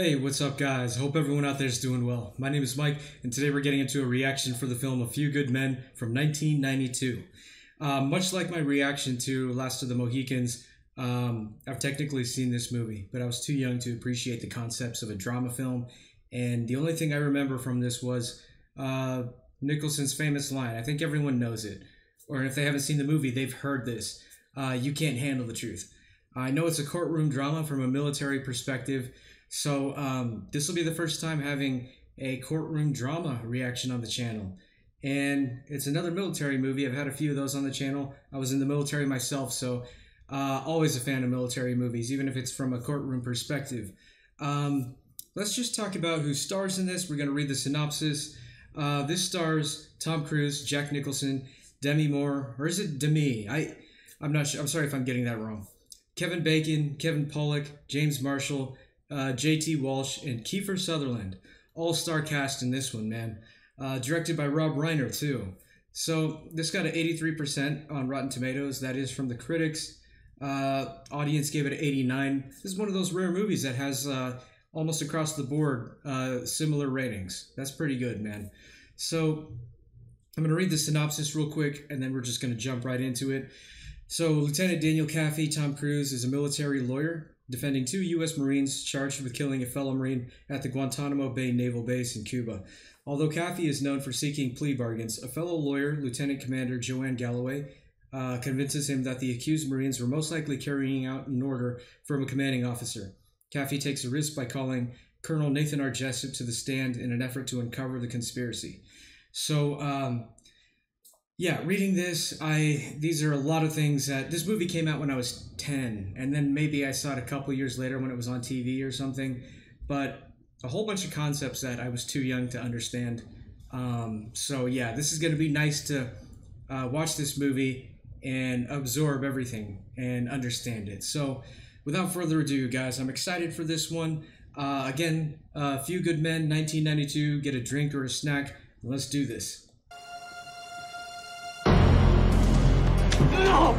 Hey, what's up guys? Hope everyone out there is doing well. My name is Mike, and today we're getting into a reaction for the film A Few Good Men from 1992. Much like my reaction to Last of the Mohicans, I've technically seen this movie, but I was too young to appreciate the concepts of a drama film, and the only thing I remember from this was Nicholson's famous line. I think everyone knows it, or if they haven't seen the movie, they've heard this. You can't handle the truth. I know it's a courtroom drama from a military perspective, so this will be the first time having a courtroom drama reaction on the channel. And it's another military movie. I've had a few of those on the channel. I was in the military myself, so always a fan of military movies, even if it's from a courtroom perspective. Let's just talk about who stars in this. We're going to read the synopsis. This stars Tom Cruise, Jack Nicholson, Demi Moore, or is it Demi? I'm not sure. I'm sorry if I'm getting that wrong. Kevin Bacon, Kevin Pollak, James Marshall, J.T. Walsh, and Kiefer Sutherland. All-star cast in this one, man. Directed by Rob Reiner, too. So this got an 83% on Rotten Tomatoes. That is from the critics. Audience gave it an 89. This is one of those rare movies that has almost across the board similar ratings. That's pretty good, man. So I'm going to read the synopsis real quick, and then we're just going to jump right into it. So Lieutenant Daniel Kaffee, Tom Cruise, is a military lawyer defending two U.S. Marines charged with killing a fellow Marine at the Guantanamo Bay Naval Base in Cuba. Although Kaffee is known for seeking plea bargains, a fellow lawyer, Lieutenant Commander Joanne Galloway, convinces him that the accused Marines were most likely carrying out an order from a commanding officer. Kaffee takes a risk by calling Colonel Nathan R. Jessup to the stand in an effort to uncover the conspiracy. So, yeah, reading this, these are a lot of things that... This movie came out when I was 10, and then maybe I saw it a couple years later when it was on TV or something, but a whole bunch of concepts that I was too young to understand. So yeah, this is going to be nice to watch this movie and absorb everything and understand it. So without further ado, guys, I'm excited for this one. Again, A Few Good Men, 1992, get a drink or a snack. Let's do this. No!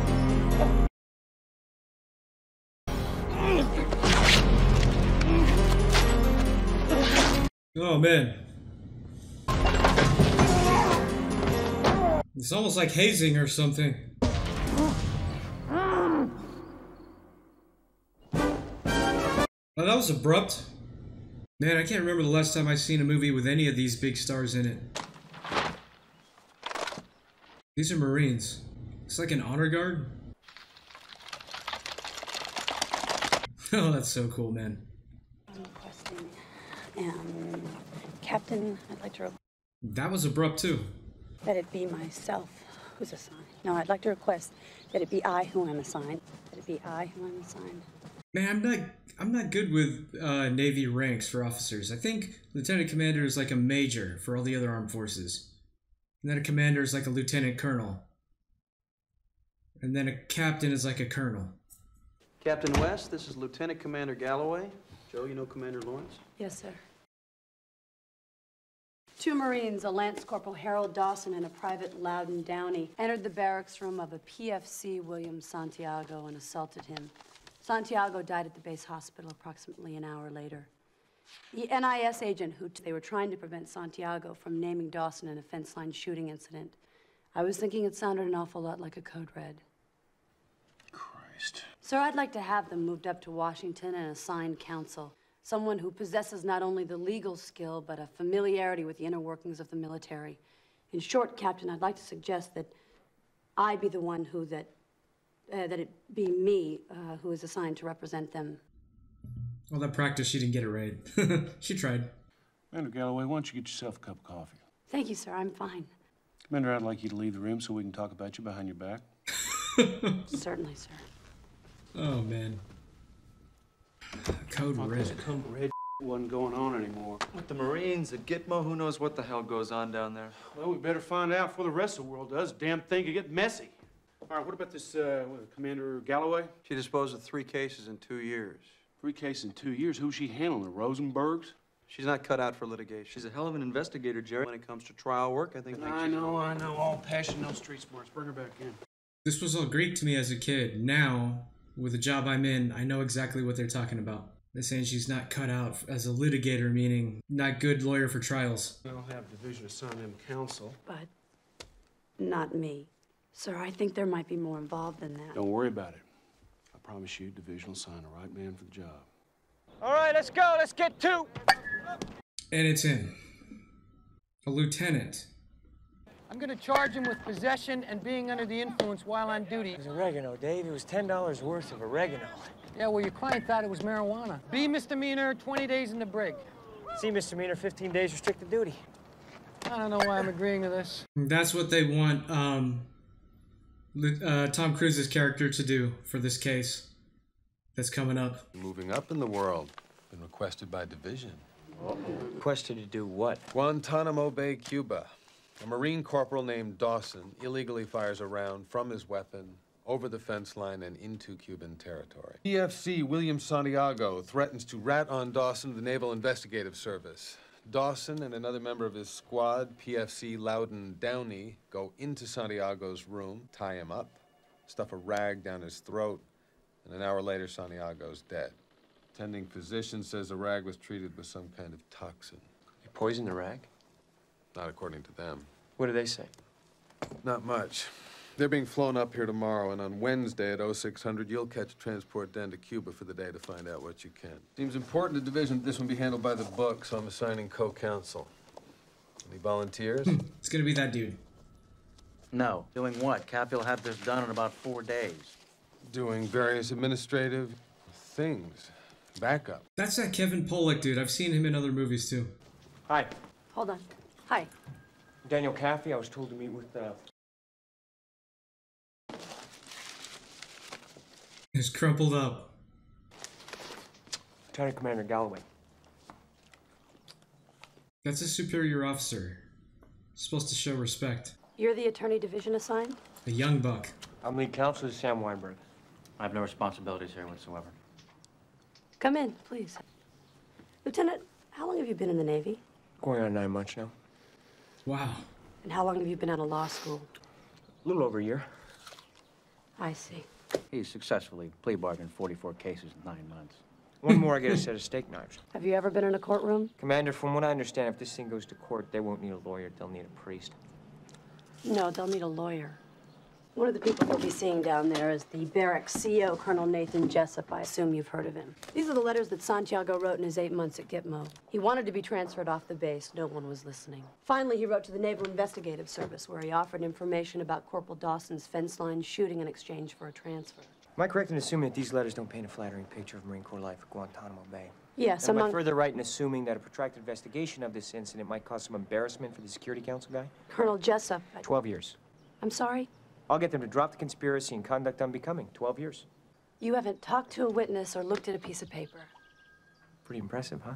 Oh, man. It's almost like hazing or something. Oh, that was abrupt. Man, I can't remember the last time I've seen a movie with any of these big stars in it. These are Marines. It's like an honor guard. Oh, that's so cool, man. I'm requesting, Captain, I'd like to... That was abrupt, too. That it be myself who's assigned. No, I'd like to request that it be I who am assigned. That it be I who am assigned. Man, I'm not good with Navy ranks for officers. I think Lieutenant Commander is like a major for all the other armed forces. And then a commander is like a lieutenant colonel. And then a captain is like a colonel. Captain West, this is Lieutenant Commander Galloway. Joe, you know Commander Lawrence? Yes, sir. Two Marines, a Lance Corporal Harold Dawson and a Private Loudon Downey, entered the barracks room of a PFC William Santiago and assaulted him. Santiago died at the base hospital approximately an hour later. The NIS agent who they were trying to prevent Santiago from naming Dawson in a fence line shooting incident. I was thinking it sounded an awful lot like a code red. Christ. Sir, I'd like to have them moved up to Washington and assigned counsel. Someone who possesses not only the legal skill, but a familiarity with the inner workings of the military. In short, Captain, I'd like to suggest that I be the one who that it be me who is assigned to represent them. All that practice, she didn't get it right. She tried. Commander Galloway, why don't you get yourself a cup of coffee? Thank you, sir. I'm fine. Commander, I'd like you to leave the room so we can talk about you behind your back. Certainly, sir. Oh, man. Code red. There's code red wasn't going on anymore. With the Marines, the Gitmo, who knows what the hell goes on down there? Well, we better find out before the rest of the world does. Damn thing could get messy. All right, what about this Commander Galloway? She disposed of 3 cases in 2 years. 3 cases in 2 years? Who's she handling? The Rosenbergs? She's not cut out for litigation. She's a hell of an investigator, Jerry. When it comes to trial work, I think... I know. All passion, no street smarts. Bring her back in. This was all Greek to me as a kid. Now, with the job I'm in, I know exactly what they're talking about. They're saying she's not cut out as a litigator, meaning not good lawyer for trials. I'll have division assign them counsel. But not me. Sir, I think there might be more involved than that. Don't worry about it. I promise you, division will sign the right man for the job. All right, let's go. Let's get to. And it's him. A lieutenant. I'm going to charge him with possession and being under the influence while on duty. It was oregano, Dave. It was $10 worth of oregano. Yeah, well, your client thought it was marijuana. B misdemeanor, 20 days in the brig. C misdemeanor, 15 days restricted duty. I don't know why I'm agreeing to this. That's what they want Tom Cruise's character to do for this case that's coming up. Moving up in the world. Been requested by division. Uh-oh. Requested to do what? Guantanamo Bay, Cuba. A Marine corporal named Dawson illegally fires a round from his weapon over the fence line and into Cuban territory. PFC William Santiago threatens to rat on Dawson to the Naval Investigative Service. Dawson and another member of his squad, PFC Loudon Downey, go into Santiago's room, tie him up, stuff a rag down his throat, and an hour later, Santiago's dead. Attending physician says the rag was treated with some kind of toxin. You poisoned the rag? Not according to them. What do they say? Not much. They're being flown up here tomorrow, and on Wednesday at 0600, you'll catch a transport down to Cuba for the day to find out what you can. Seems important to division that this one be handled by the book, so I'm assigning co-counsel. Any volunteers? It's gonna be that dude. No. Doing what? Caffey will have this done in about 4 days. Doing various administrative things. Backup. That's that Kevin Pollak dude. I've seen him in other movies, too. Hi. Hold on. Hi. Daniel Kaffee. I was told to meet with, He's crumpled up. Lieutenant Commander Galloway. That's a superior officer. Supposed to show respect. You're the attorney division assigned? A young buck. I'm lead counsel to Sam Weinberg. I have no responsibilities here whatsoever. Come in, please. Lieutenant, how long have you been in the Navy? Going on 9 months now. Wow. And how long have you been out of law school? A little over a year. I see. He successfully plea bargained 44 cases in 9 months. One more, I get a set of steak knives. Have you ever been in a courtroom? Commander, from what I understand, if this thing goes to court, they won't need a lawyer. They'll need a priest. No, they'll need a lawyer. One of the people we'll be seeing down there is the barracks CO, Colonel Nathan Jessup. I assume you've heard of him. These are the letters that Santiago wrote in his 8 months at Gitmo. He wanted to be transferred off the base. No one was listening. Finally, he wrote to the Naval Investigative Service, where he offered information about Corporal Dawson's fence line shooting in exchange for a transfer. Am I correct in assuming that these letters don't paint a flattering picture of Marine Corps life at Guantanamo Bay? Yes, and am I further right in assuming that a protracted investigation of this incident might cause some embarrassment for the Security Council guy? Colonel Jessup. 12 years. I'm sorry? I'll get them to drop the conspiracy and conduct unbecoming. 12 years. You haven't talked to a witness or looked at a piece of paper. Pretty impressive, huh?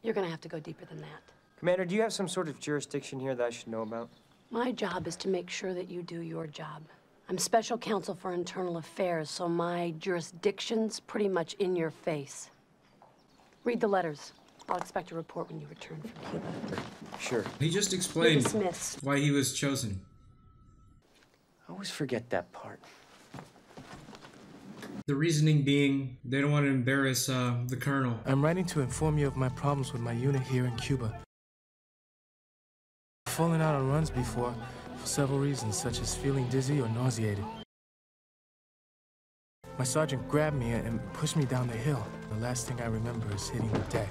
You're gonna have to go deeper than that. Commander, do you have some sort of jurisdiction here that I should know about? My job is to make sure that you do your job. I'm special counsel for internal affairs, so my jurisdiction's pretty much in your face. Read the letters. I'll expect a report when you return from Cuba. Sure. He just explained why he was chosen. I always forget that part. The reasoning being they don't want to embarrass the colonel. I'm writing to inform you of my problems with my unit here in Cuba. I've fallen out on runs before for several reasons, such as feeling dizzy or nauseated. My sergeant grabbed me and pushed me down the hill. The last thing I remember is hitting the deck.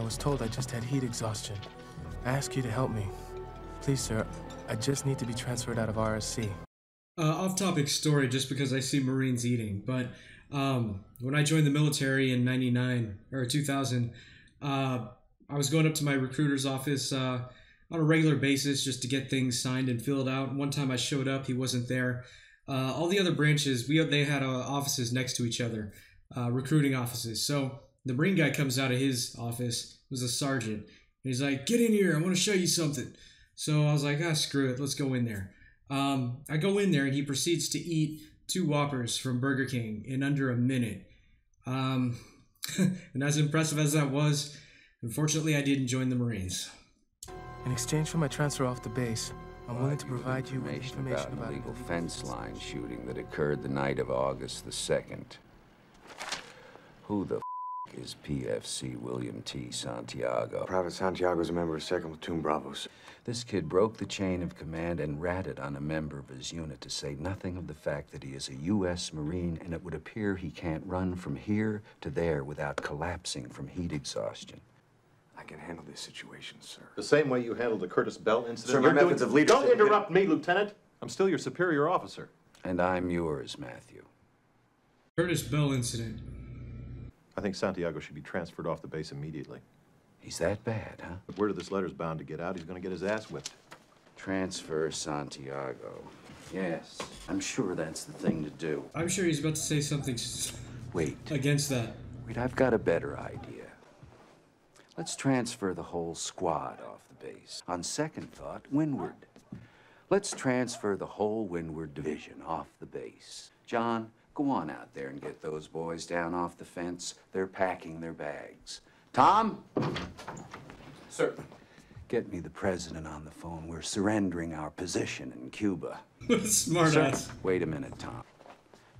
I was told I just had heat exhaustion. I ask you to help me. Please, sir, I just need to be transferred out of RSC. Off-topic story, just because I see Marines eating, but when I joined the military in 99, or 2000, I was going up to my recruiter's office on a regular basis just to get things signed and filled out. One time I showed up, he wasn't there. All the other branches, they had offices next to each other, recruiting offices. So the Marine guy comes out of his office, it was a sergeant, and he's like, "Get in here, I want to show you something." So I was like, ah, screw it. Let's go in there. I go in there and he proceeds to eat 2 Whoppers from Burger King in under a minute. And as impressive as that was, unfortunately, I didn't join the Marines. In exchange for my transfer off the base, I'm willing to provide you with information about an illegal fence line shooting that occurred the night of August the 2nd. Who the f*** is PFC William T. Santiago? Private Santiago is a member of 2nd Platoon Bravos. This kid broke the chain of command and ratted on a member of his unit, to say nothing of the fact that he is a U.S. Marine, and it would appear he can't run from here to there without collapsing from heat exhaustion. I can handle this situation, sir. The same way you handled the Curtis Bell incident. Sir, your methods of leadership... Don't interrupt me, Lieutenant. I'm still your superior officer. And I'm yours, Matthew. Curtis Bell incident. I think Santiago should be transferred off the base immediately. He's that bad, huh? But word of this letter's bound to get out. He's going to get his ass whipped. Transfer Santiago. Yes, I'm sure that's the thing to do. I'm sure he's about to say something... Wait. ...against that. Wait, I've got a better idea. Let's transfer the whole squad off the base. On second thought, Windward. Let's transfer the whole Windward Division off the base. John, go on out there and get those boys down off the fence. They're packing their bags. Tom? Sir. Get me the president on the phone. We're surrendering our position in Cuba. Smart ass. Wait a minute, Tom.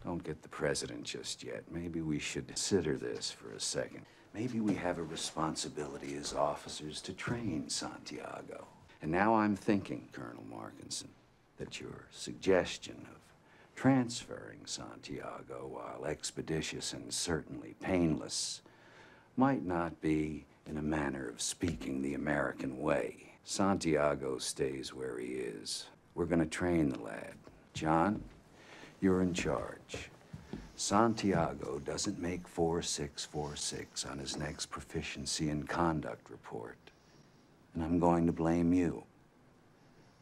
Don't get the president just yet. Maybe we should consider this for a second. Maybe we have a responsibility as officers to train Santiago. And now I'm thinking, Colonel Markinson, that your suggestion of transferring Santiago, while expeditious and certainly painless, might not be, in a manner of speaking, the American way. Santiago stays where he is. We're going to train the lad. John, you're in charge. Santiago doesn't make 4646 on his next proficiency in conduct report. And I'm going to blame you.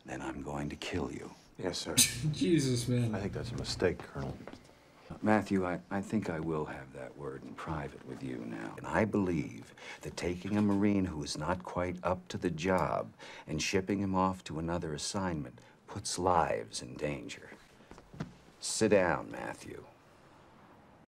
Then I'm going to kill you. Yes, sir. Jesus, man. I think that's a mistake, Colonel. Matthew, I think I will have that word in private with you now. And I believe that taking a Marine who is not quite up to the job and shipping him off to another assignment puts lives in danger. Sit down, Matthew.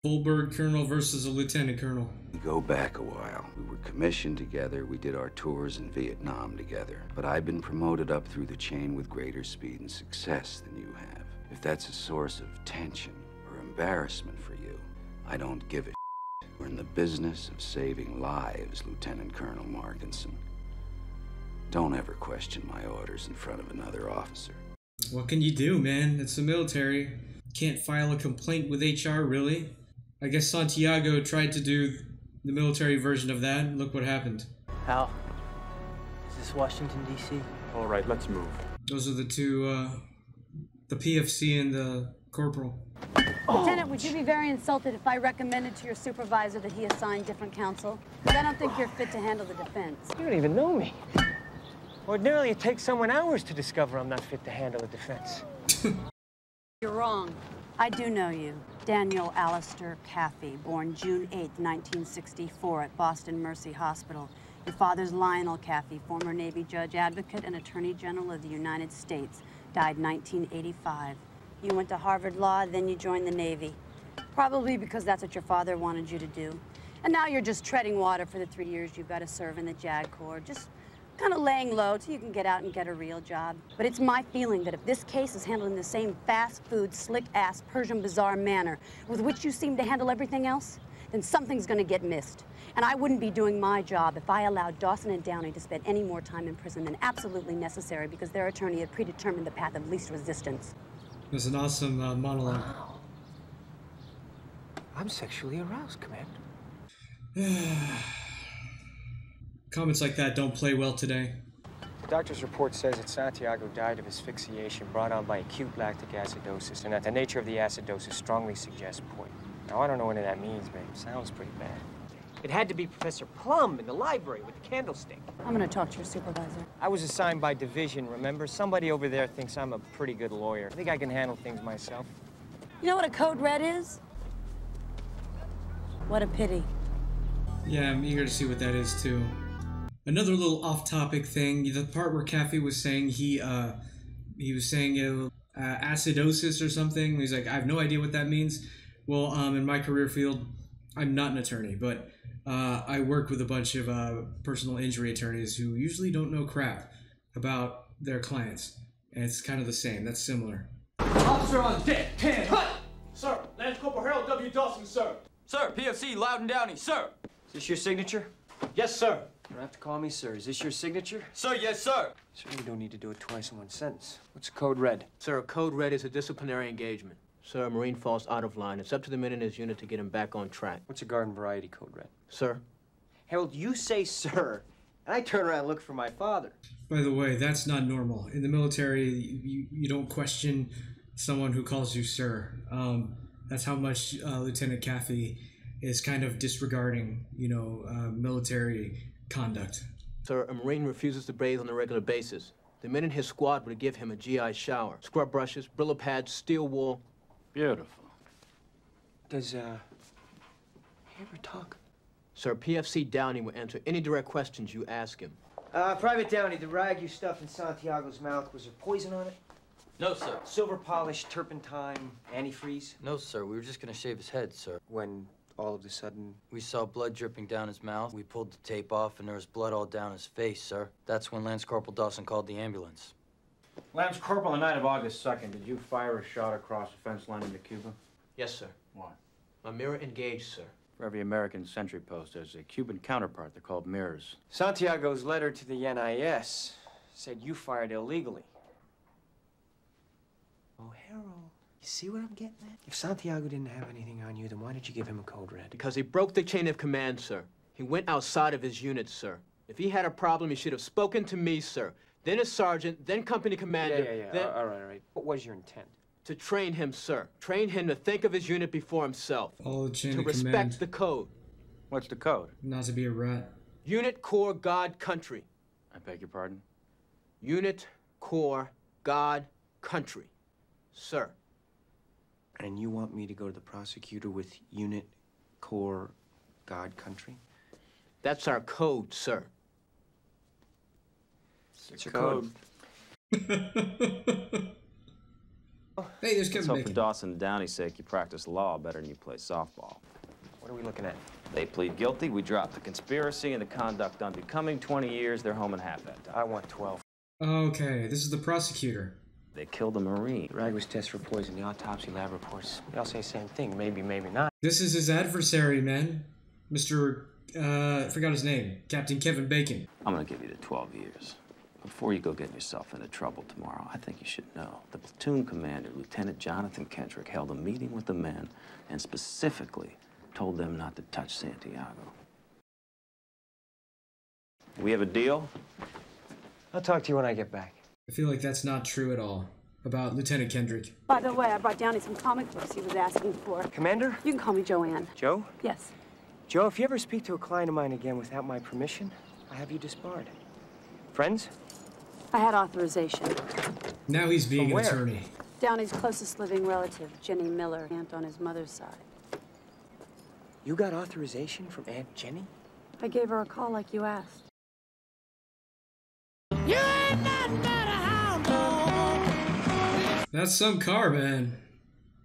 Full-bird colonel versus a lieutenant colonel. We go back a while. We were commissioned together. We did our tours in Vietnam together. But I've been promoted up through the chain with greater speed and success than you have. If that's a source of tension or embarrassment for you, I don't give a shit. We're in the business of saving lives, Lieutenant Colonel Markinson. Don't ever question my orders in front of another officer. What can you do, man? It's the military. Can't file a complaint with HR, really? I guess Santiago tried to do the military version of that, and look what happened. Hal, is this Washington, D.C.? All right, let's move. Those are the two, the PFC and the corporal. Oh. Lieutenant, would you be very insulted if I recommended to your supervisor that he assign different counsel? But I don't think you're fit to handle the defense. You don't even know me. Ordinarily, it takes someone hours to discover I'm not fit to handle a defense. You're wrong. I do know you. Daniel Alistair Kaffee, born June 8, 1964 at Boston Mercy Hospital. Your father's Lionel Kaffee, former Navy judge, advocate, and Attorney General of the United States, died 1985. You went to Harvard Law, then you joined the Navy. Probably because that's what your father wanted you to do. And now you're just treading water for the 3 years you've got to serve in the JAG Corps. Just kind of laying low till you can get out and get a real job. But it's my feeling that if this case is handled in the same fast food, slick ass, Persian bazaar manner with which you seem to handle everything else, then something's gonna get missed. And I wouldn't be doing my job if I allowed Dawson and Downey to spend any more time in prison than absolutely necessary because their attorney had predetermined the path of least resistance. It was an awesome monologue. Wow. I'm sexually aroused, Commander. Comments like that don't play well today. The doctor's report says that Santiago died of asphyxiation brought on by acute lactic acidosis, and that the nature of the acidosis strongly suggests poison. Now, I don't know what that means, babe. Sounds pretty bad. It had to be Professor Plum in the library with the candlestick. I'm gonna talk to your supervisor. I was assigned by division, remember? Somebody over there thinks I'm a pretty good lawyer. I think I can handle things myself. You know what a code red is? What a pity. Yeah, I'm eager to see what that is, too. Another little off-topic thing, the part where Kaffee was saying he was saying acidosis or something. He's like, I have no idea what that means. Well, in my career field, I'm not an attorney, but I work with a bunch of personal injury attorneys who usually don't know crap about their clients. And it's kind of the same. That's similar. Officer on deck, 10. Hut! Sir, Lance Corporal Harold W. Dawson, sir. Sir, PFC, Loudon Downey, sir. Is this your signature? Yes, sir. You don't have to call me sir. Is this your signature? Sir, yes, sir. Sir, you don't need to do it twice in one sentence. What's code red? Sir, a code red is a disciplinary engagement. Sir, a Marine falls out of line. It's up to the men in his unit to get him back on track. What's a garden variety code red? Sir. Harold, you say sir, and I turn around and look for my father. By the way, that's not normal. In the military, you don't question someone who calls you sir. That's how much Lieutenant Kaffee is kind of disregarding, you know, military conduct. Sir, a Marine refuses to bathe on a regular basis. The men in his squad would give him a GI shower. Scrub brushes, Brillo pads, steel wool. Beautiful. Does, he ever talk? Sir, PFC Downey will answer any direct questions you ask him. Private Downey, the rag you stuffed in Santiago's mouth, was there poison on it? No, sir. Silver polish, turpentine, antifreeze? No, sir. We were just gonna shave his head, sir. When all of a sudden we saw blood dripping down his mouth, we pulled the tape off, and there was blood all down his face, sir. That's when Lance Corporal Dawson called the ambulance. Lance Corporal, on the night of August 2nd, did you fire a shot across the fence line into Cuba? Yes, sir. Why? My mirror engaged, sir. For every American sentry post, there's a Cuban counterpart. They're called mirrors. Santiago's letter to the NIS said you fired illegally. Oh, Harold. You see what I'm getting at? If Santiago didn't have anything on you, then why did you give him a code red? Because he broke the chain of command, sir. He went outside of his unit, sir. If he had a problem, he should have spoken to me, sir. Then a sergeant, then company commander. Yeah. Then... All right. What was your intent? To train him, sir. Train him to think of his unit before himself. Follow the chain of command. To respect the code. What's the code? Not to be a rat. Unit, Corps, God, Country. I beg your pardon? Unit, Corps, God, Country. Sir. And you want me to go to the prosecutor with Unit, Corps, God, Country? That's our code, sir. It's your code. Hey, there's Kevin Bacon. So for Dawson and Downey's sake, you practice law better than you play softball. What are we looking at? They plead guilty, we drop the conspiracy and the conduct unbecoming. 20 years, they're home in half that time. I want 12. Okay, this is the prosecutor. They killed a Marine. The rag was tested for poison. The autopsy lab reports. They all say the same thing. Maybe, maybe not. This is his adversary, man. Mr. I forgot his name. Captain Kevin Bacon. I'm gonna give you the 12 years. Before you go getting yourself into trouble tomorrow, I think you should know. The platoon commander, Lieutenant Jonathan Kendrick, held a meeting with the men and specifically told them not to touch Santiago. We have a deal? I'll talk to you when I get back. I feel like that's not true at all about Lieutenant Kendrick. By the way, I brought Downey some comic books he was asking for. Commander? You can call me Joanne. Joe? Yes. Joe, if you ever speak to a client of mine again without my permission, I have you disbarred. Friends? I had authorization. Now he's being an attorney. Downey's closest living relative, Jenny Miller, aunt on his mother's side. You got authorization from Aunt Jenny? I gave her a call like you asked. You ain't nothing but a hound dog. That's some car, man.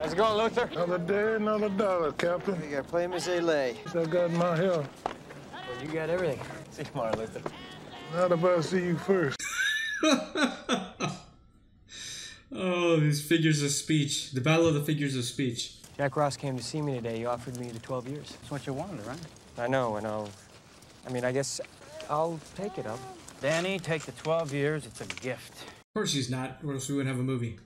How's it going, Luther? Another day, another dollar, Captain. You gotta play him as they lay. I got my help. Well, you got everything. See you tomorrow, Luther. Not if I see you first. Oh, these figures of speech. The battle of the figures of speech. Jack Ross came to see me today. He offered me the 12 years. That's what you wanted, right? I know, and I guess I'll take it up. Danny, take the 12 years. It's a gift. Of course he's not, or else we wouldn't have a movie.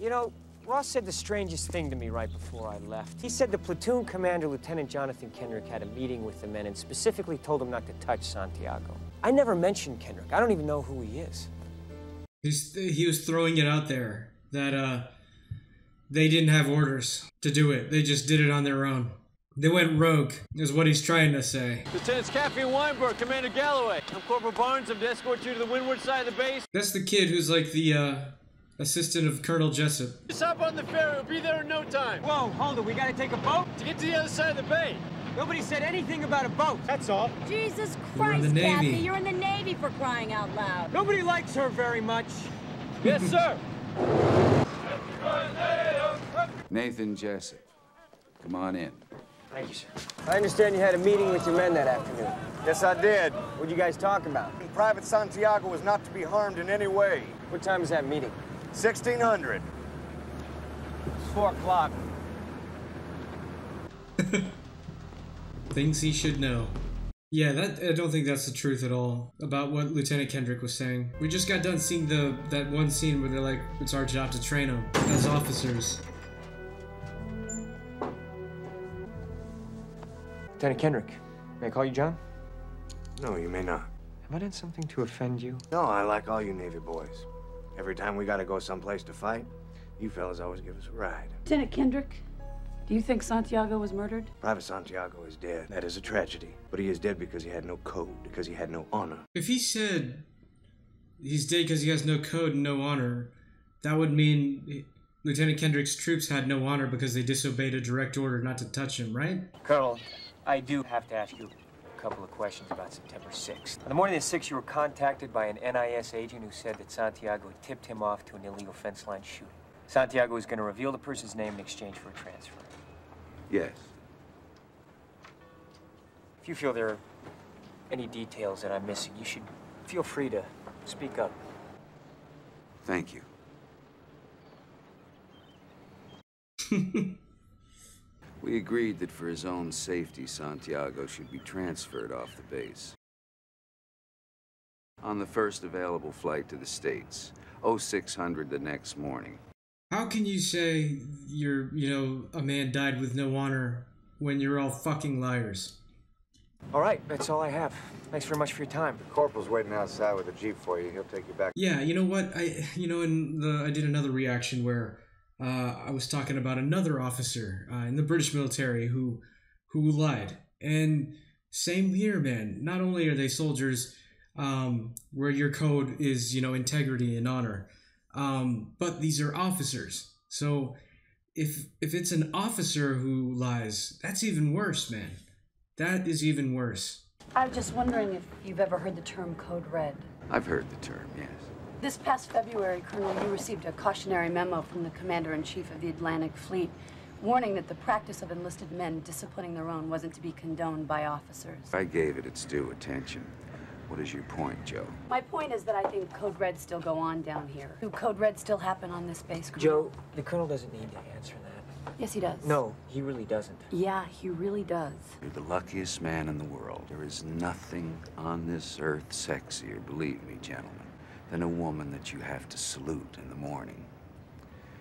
You know, Ross said the strangest thing to me right before I left. He said the platoon commander, Lieutenant Jonathan Kendrick, had a meeting with the men and specifically told them not to touch Santiago. I never mentioned Kendrick. I don't even know who he is. He was throwing it out there that they didn't have orders to do it. They just did it on their own. They went rogue, is what he's trying to say. Lieutenants Kaffee and Weinberg, Commander Galloway. I'm Corporal Barnes. I'm to escort you to the windward side of the base. That's the kid who's like the assistant of Colonel Jessup. Just hop on the ferry. We'll be there in no time. Whoa, hold it. We got to take a boat? To get to the other side of the bay. Nobody said anything about a boat. That's all. Jesus Christ, Kathy, you're in the Navy for crying out loud. Nobody likes her very much. Yes, sir. Nathan Jessup, come on in. Thank you, sir. I understand you had a meeting with your men that afternoon. Yes, I did. What did you guys talk about? Private Santiago was not to be harmed in any way. What time is that meeting? 1600. It's 4 o'clock. Things he should know. Yeah, that I don't think that's the truth at all about what Lieutenant Kendrick was saying. We just got done seeing that one scene where they're like, it's our job to train them as officers. Lieutenant Kendrick, may I call you John? No, you may not. Have I done something to offend you? No, I like all you Navy boys. Every time we gotta go someplace to fight, you fellas always give us a ride. Lieutenant Kendrick? Do you think Santiago was murdered? Private Santiago is dead. That is a tragedy. But he is dead because he had no code, because he had no honor. If he said he's dead because he has no code and no honor, that would mean Lieutenant Kendrick's troops had no honor because they disobeyed a direct order not to touch him, right? Colonel, I do have to ask you a couple of questions about September 6th. On the morning of the 6th, you were contacted by an NIS agent who said that Santiago had tipped him off to an illegal fence line shooting. Santiago was going to reveal the person's name in exchange for a transfer. Yes. If you feel there are any details that I'm missing, you should feel free to speak up. Thank you. We agreed that for his own safety, Santiago should be transferred off the base on the first available flight to the States, 0600 the next morning. How can you say you're, a man died with no honor when you're all fucking liars? All right, that's all I have. Thanks very much for your time. The corporal's waiting outside with a jeep for you. He'll take you back. Yeah, you know what? I did another reaction where I was talking about another officer in the British military who lied. And same here, man. Not only are they soldiers, where your code is, integrity and honor. But these are officers. So if it's an officer who lies, that's even worse, man. That is even worse. I'm just wondering if you've ever heard the term Code Red. I've heard the term, yes. This past February, Colonel, you received a cautionary memo from the Commander-in-Chief of the Atlantic Fleet warning that the practice of enlisted men disciplining their own wasn't to be condoned by officers. I gave it its due attention. What is your point, Joe? My point is that I think Code Reds still go on down here. Do Code Reds still happen on this base? Joe, the Colonel doesn't need to answer that. Yes, he does. No, he really doesn't. Yeah, he really does. You're the luckiest man in the world. There is nothing on this earth sexier, believe me, gentlemen, than a woman that you have to salute in the morning.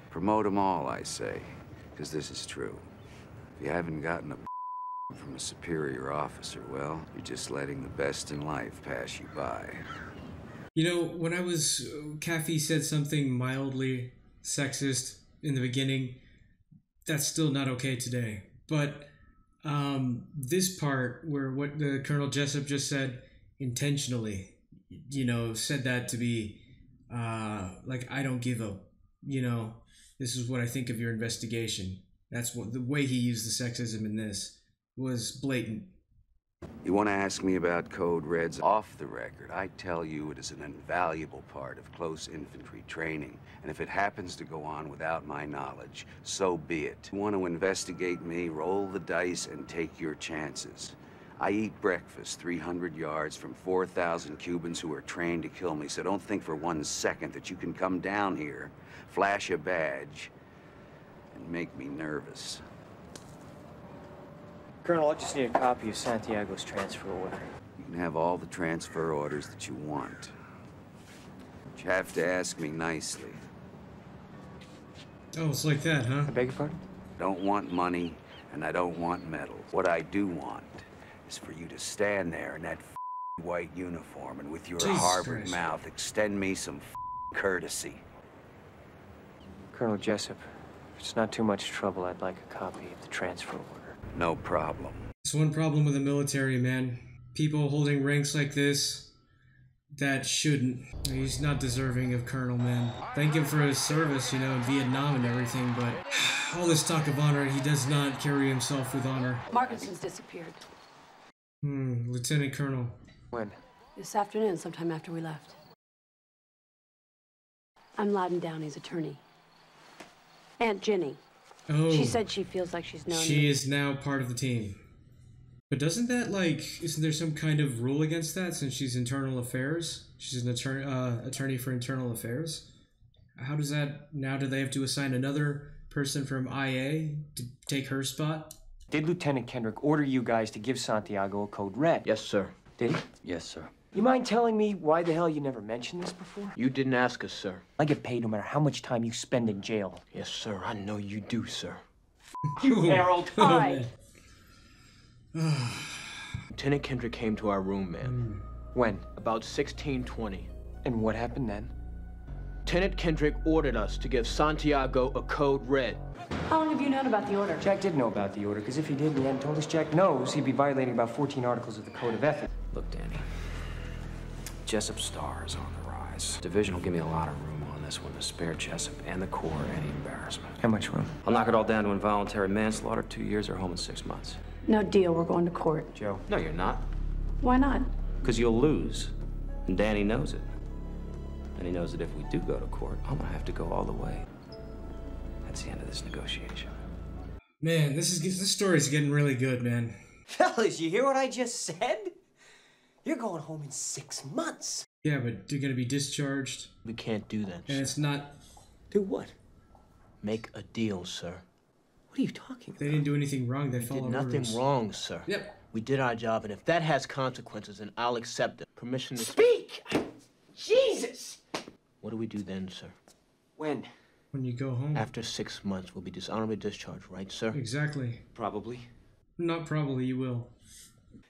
Promote them all, I say, because this is true. If you haven't gotten a from a superior officer, well, you're just letting the best in life pass you by. When I was... Kaffee said something mildly sexist in the beginning. That's still not okay today. But this part where what the Colonel Jessup just said intentionally, said that to be like, I don't give a... this is what I think of your investigation. That's what the way he used the sexism in this was blatant. You want to ask me about Code Reds off the record? I tell you it is an invaluable part of close infantry training, and if it happens to go on without my knowledge, so be it. You want to investigate me, roll the dice and take your chances. I eat breakfast 300 yards from 4,000 Cubans who are trained to kill me, so don't think for one second that you can come down here, flash a badge, and make me nervous. Colonel, I just need a copy of Santiago's transfer order. You can have all the transfer orders that you want. But you have to ask me nicely. Oh, it's like that, huh? I beg your pardon? I don't want money, and I don't want medals. What I do want is for you to stand there in that white uniform and with your Harvard mouth extend me some courtesy. Colonel Jessup, if it's not too much trouble, I'd like a copy of the transfer order. No problem. It's one problem with the military, man. People holding ranks like this, that shouldn't. He's not deserving of Colonel, man. Thank him for his service, in Vietnam and everything, but all this talk of honor, he does not carry himself with honor. Markinson's disappeared. Lieutenant Colonel. When? This afternoon, sometime after we left. I'm Loudon Downey's attorney. Aunt Jenny. Oh, she said she feels like she's known. She is now part of the team. But doesn't that, isn't there some kind of rule against that since she's internal affairs? She's an attorney for internal affairs? How does that, now do they have to assign another person from IA to take her spot? Did Lieutenant Kendrick order you guys to give Santiago a code red? Yes, sir. Did he? Yes, sir. You mind telling me why the hell you never mentioned this before? You didn't ask us, sir. I get paid no matter how much time you spend in jail. Yes, sir. I know you do, sir. You, Harold. Hi. Lieutenant Kendrick came to our room, man. When? About 16:20. And what happened then? Lieutenant Kendrick ordered us to give Santiago a code red. How long have you known about the order? Jack did know about the order, because if he did, he hadn't told us. Jack knows he'd be violating about 14 articles of the Code of Ethics. Look, Danny, Jessup's star is on the rise. Division will give me a lot of room on this one to spare Jessup and the Corps any embarrassment. How much room? I'll knock it all down to involuntary manslaughter, 2 years or home in 6 months. No deal. We're going to court. Joe. No, you're not. Why not? Because you'll lose, and Danny knows it. And he knows that if we do go to court, I'm gonna have to go all the way. That's the end of this negotiation. Man, this story's getting really good, man. Fellas, you hear what I just said? You're going home in 6 months. Yeah, but you're gonna be discharged. We can't do that. And it's not. Do what? Make a deal, sir. What are you talking about? They didn't do anything wrong. They followed orders. We did nothing wrong, sir. Yep. We did our job, and if that has consequences, then I'll accept it. Permission to speak. Jesus! What do we do then, sir? When? When you go home. After 6 months, we'll be dishonorably discharged, right, sir? Exactly. Probably. Not probably, you will.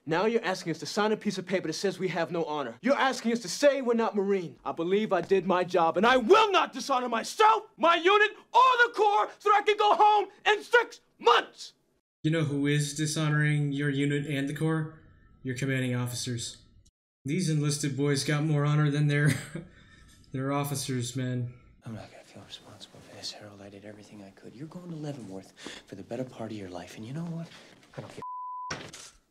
Now you're asking us to sign a piece of paper that says we have no honor. You're asking us to say we're not Marine. I believe I did my job, and I will not dishonor myself, my unit, or the Corps so that I can go home in 6 months! You know who is dishonoring your unit and the Corps? Your commanding officers. These enlisted boys got more honor than their officers, man. I'm not gonna feel responsible for this, Harold. I did everything I could. You're going to Leavenworth for the better part of your life, and you know what? I don't give a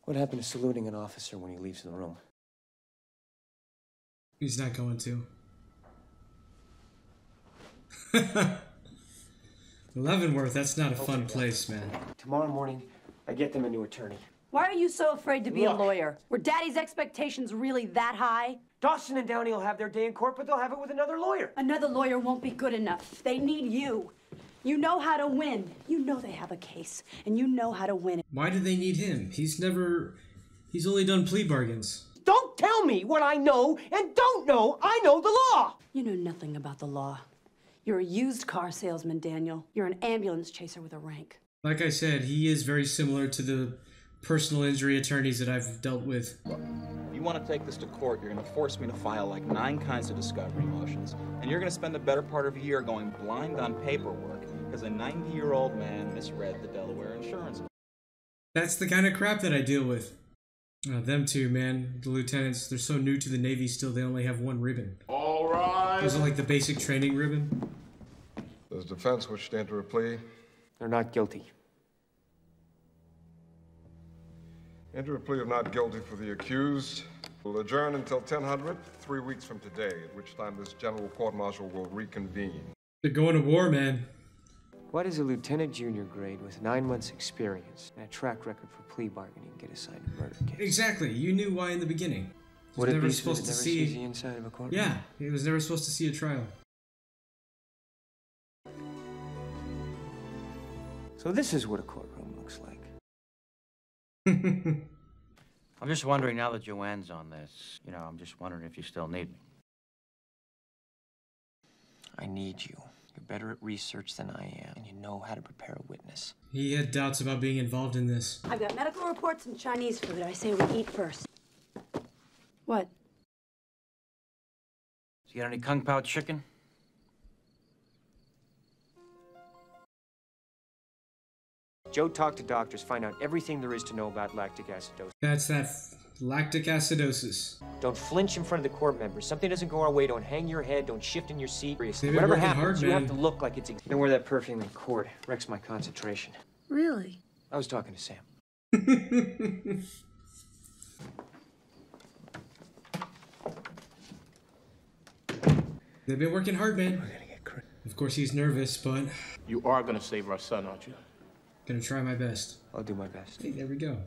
what happened to saluting an officer when he leaves the room? He's not going to. Leavenworth, that's not a fun place, man. Tomorrow morning, I get them a new attorney. Why are you so afraid to be a lawyer? Were Daddy's expectations really that high? Dawson and Downey will have their day in court, but they'll have it with another lawyer. Another lawyer won't be good enough. They need you. You know how to win. You know they have a case, and you know how to win it. Why do they need him? He's only done plea bargains. Don't tell me what I know and don't know. I know the law. You know nothing about the law. You're a used car salesman, Daniel. You're an ambulance chaser with a rank. Like I said, he is very similar to the personal injury attorneys that I've dealt with. Look, if you want to take this to court, you're going to force me to file like 9 kinds of discovery motions, and you're going to spend the better part of a year going blind on paperwork because a 90-year-old man misread the Delaware insurance. That's the kind of crap that I deal with. Them two, man, the lieutenants, they're so new to the Navy still, they only have one ribbon. All right. Those are like the basic training ribbon. Does defense wish to enter a plea? They're not guilty. Enter a plea of not guilty for the accused. We'll adjourn until 10:00, 3 weeks from today, at which time this general court-martial will reconvene. They're going to war, man. Why does a lieutenant junior grade with 9 months experience and a track record for plea bargaining get assigned a murder case? Exactly. You knew why in the beginning. What never supposed to see the inside of a courtroom? Yeah, he was never supposed to see a trial. So this is what a courtroom looks like. I'm just wondering now that Joanne's on this, you know, I'm just wondering if you still need me. I need you. You're better at research than I am, and you know how to prepare a witness. He had doubts about being involved in this. I've got medical reports and Chinese food. I say we eat first. What? You got any Kung Pao chicken? Joe, talk to doctors, find out everything there is to know about lactic acidosis. That's that lactic acidosis. Don't flinch in front of the Corps members. Something doesn't go our way, don't hang your head, don't shift in your seat. Whatever happens, you have to look like it's... Don't wear that perfume in court. Wrecks my concentration. Really? I was talking to Sam. They've been working hard, man. We're gonna get crazy. Of course, he's nervous, but... You are gonna save our son, aren't you? Gonna try my best. I'll do my best. Hey, there we go.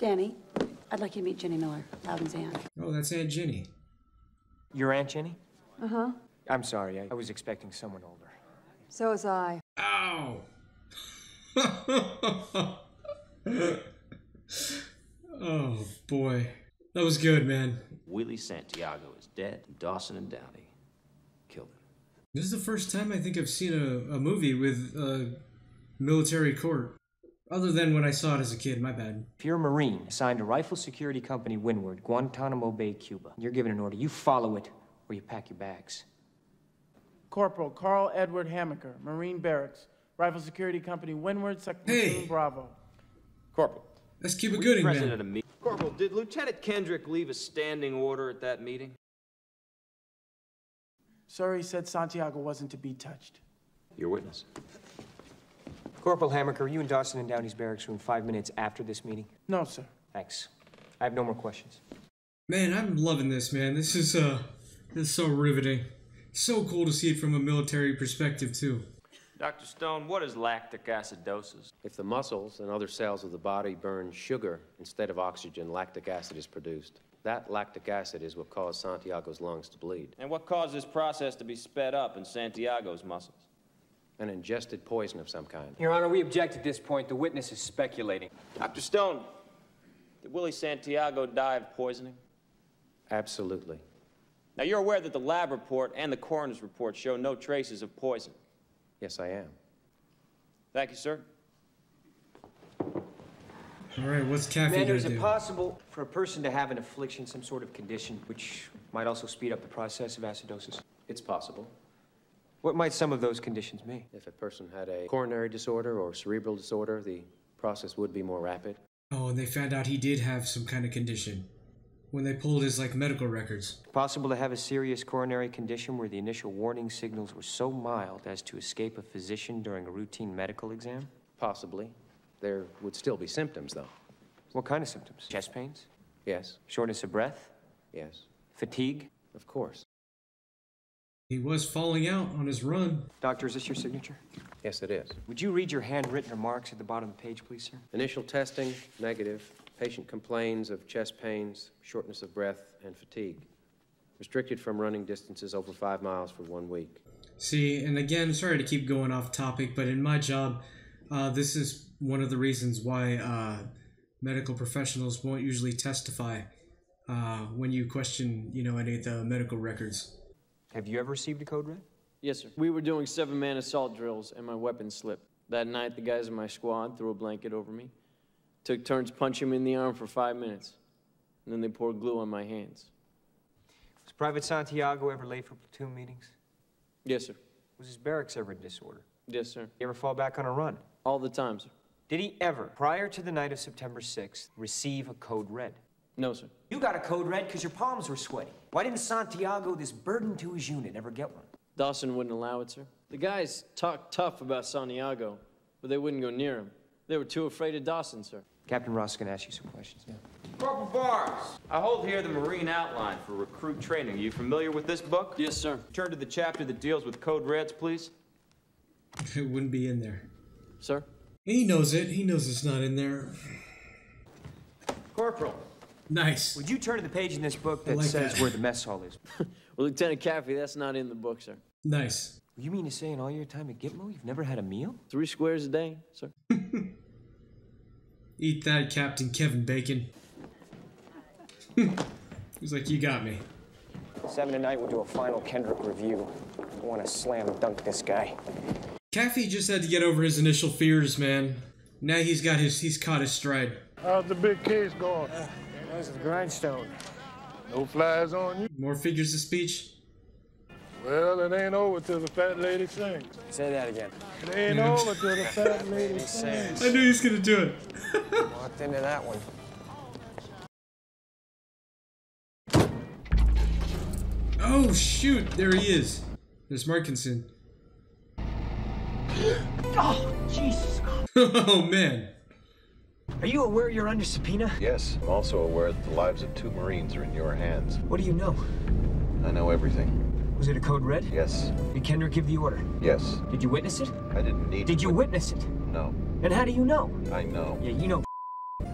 Danny, I'd like you to meet Jenny Miller, Loudon's aunt. Oh, that's Aunt Jenny. Your Aunt Jenny? Uh-huh. I'm sorry, I was expecting someone older. So was I. Ow! Oh, boy. That was good, man. Willie Santiago is dead. Dawson and Downey killed him. This is the first time I think I've seen a movie with a military court. Other than when I saw it as a kid, my bad. If you're a Marine assigned to Rifle Security Company Windward, Guantanamo Bay, Cuba, you're given an order. You follow it or you pack your bags. Corporal Carl Edward Hammaker, Marine Barracks, Rifle Security Company Windward, Sector Bravo. Corporal. Let's keep it good, man. Corporal, did Lieutenant Kendrick leave a standing order at that meeting? Sir, he said Santiago wasn't to be touched. Your witness. Corporal Hammaker, are you in Dawson and Downey's barracks room 5 minutes after this meeting? No, sir. Thanks. I have no more questions. Man, I'm loving this, man. This is so riveting. So cool to see it from a military perspective, too. Dr. Stone, what is lactic acidosis? If the muscles and other cells of the body burn sugar instead of oxygen, lactic acid is produced. That lactic acid is what caused Santiago's lungs to bleed. And what caused this process to be sped up in Santiago's muscles? An ingested poison of some kind. Your Honor, we object at this point. The witness is speculating. Dr. Stone, did Willie Santiago die of poisoning? Absolutely. Now, you're aware that the lab report and the coroner's report show no traces of poison. Yes, I am. Thank you, sir. All right, what's caffeine going to do? Is it possible for a person to have an affliction, some sort of condition, which might also speed up the process of acidosis? It's possible. What might some of those conditions be? If a person had a coronary disorder or cerebral disorder, the process would be more rapid. Oh, and they found out he did have some kind of condition when they pulled his, like, medical records. Possible to have a serious coronary condition where the initial warning signals were so mild as to escape a physician during a routine medical exam? Possibly. There would still be symptoms, though. What kind of symptoms? Chest pains? Yes. Shortness of breath? Yes. Fatigue? Of course. He was falling out on his run. Doctor, is this your signature? Yes, it is. Would you read your handwritten remarks at the bottom of the page, please, sir? Initial testing, negative. Patient complains of chest pains, shortness of breath, and fatigue. Restricted from running distances over 5 miles for 1 week. See, and again, sorry to keep going off topic, but in my job, this is one of the reasons why medical professionals won't usually testify when you question, you know, any of the medical records. Have you ever received a code red? Yes, sir. We were doing 7-man assault drills, and my weapon slipped. That night, the guys in my squad threw a blanket over me, took turns punching me in the arm for 5 minutes, and then they poured glue on my hands. Was Private Santiago ever late for platoon meetings? Yes, sir. Was his barracks ever in disorder? Yes, sir. You ever fall back on a run? All the time, sir. Did he ever, prior to the night of September 6th, receive a code red? No, sir. You got a code red because your palms were sweaty. Why didn't Santiago, this burden to his unit, ever get one? Dawson wouldn't allow it, sir. The guys talked tough about Santiago, but they wouldn't go near him. They were too afraid of Dawson, sir. Captain Ross can ask you some questions now. Corporal Barnes, I hold here the Marine Outline for Recruit Training. Are you familiar with this book? Yes, sir. Turn to the chapter that deals with code reds, please. It wouldn't be in there. Sir? He knows it. He knows it's not in there. Corporal. Nice. Would you turn to the page in this book that says where the mess hall is? Well, Lieutenant Kaffee, that's not in the book, sir. Nice. You mean to say in all your time at Gitmo, you've never had a meal? 3 squares a day, sir. Eat that, Captain Kevin Bacon. He's like, you got me. 7 tonight, we'll do a final Kendrick review. I want to slam dunk this guy. Kaffee just had to get over his initial fears, man. Now he's caught his stride. How's the big case going? That's the grindstone. No flies on you. More figures of speech. Well, it ain't over till the fat lady sings. Say that again. It ain't over till the fat lady sings. I knew he was gonna do it. Walked into that one. Oh shoot! There he is. There's Markinson. Oh Jesus! Oh man. Are you aware you're under subpoena? Yes, I'm also aware that the lives of 2 Marines are in your hands. What do you know? I know everything. Was it a code red? Yes. Did Kendrick give the order? Yes. Did you witness it? I didn't need to. Did you witness it? No. And how do you know? I know. Yeah, you know.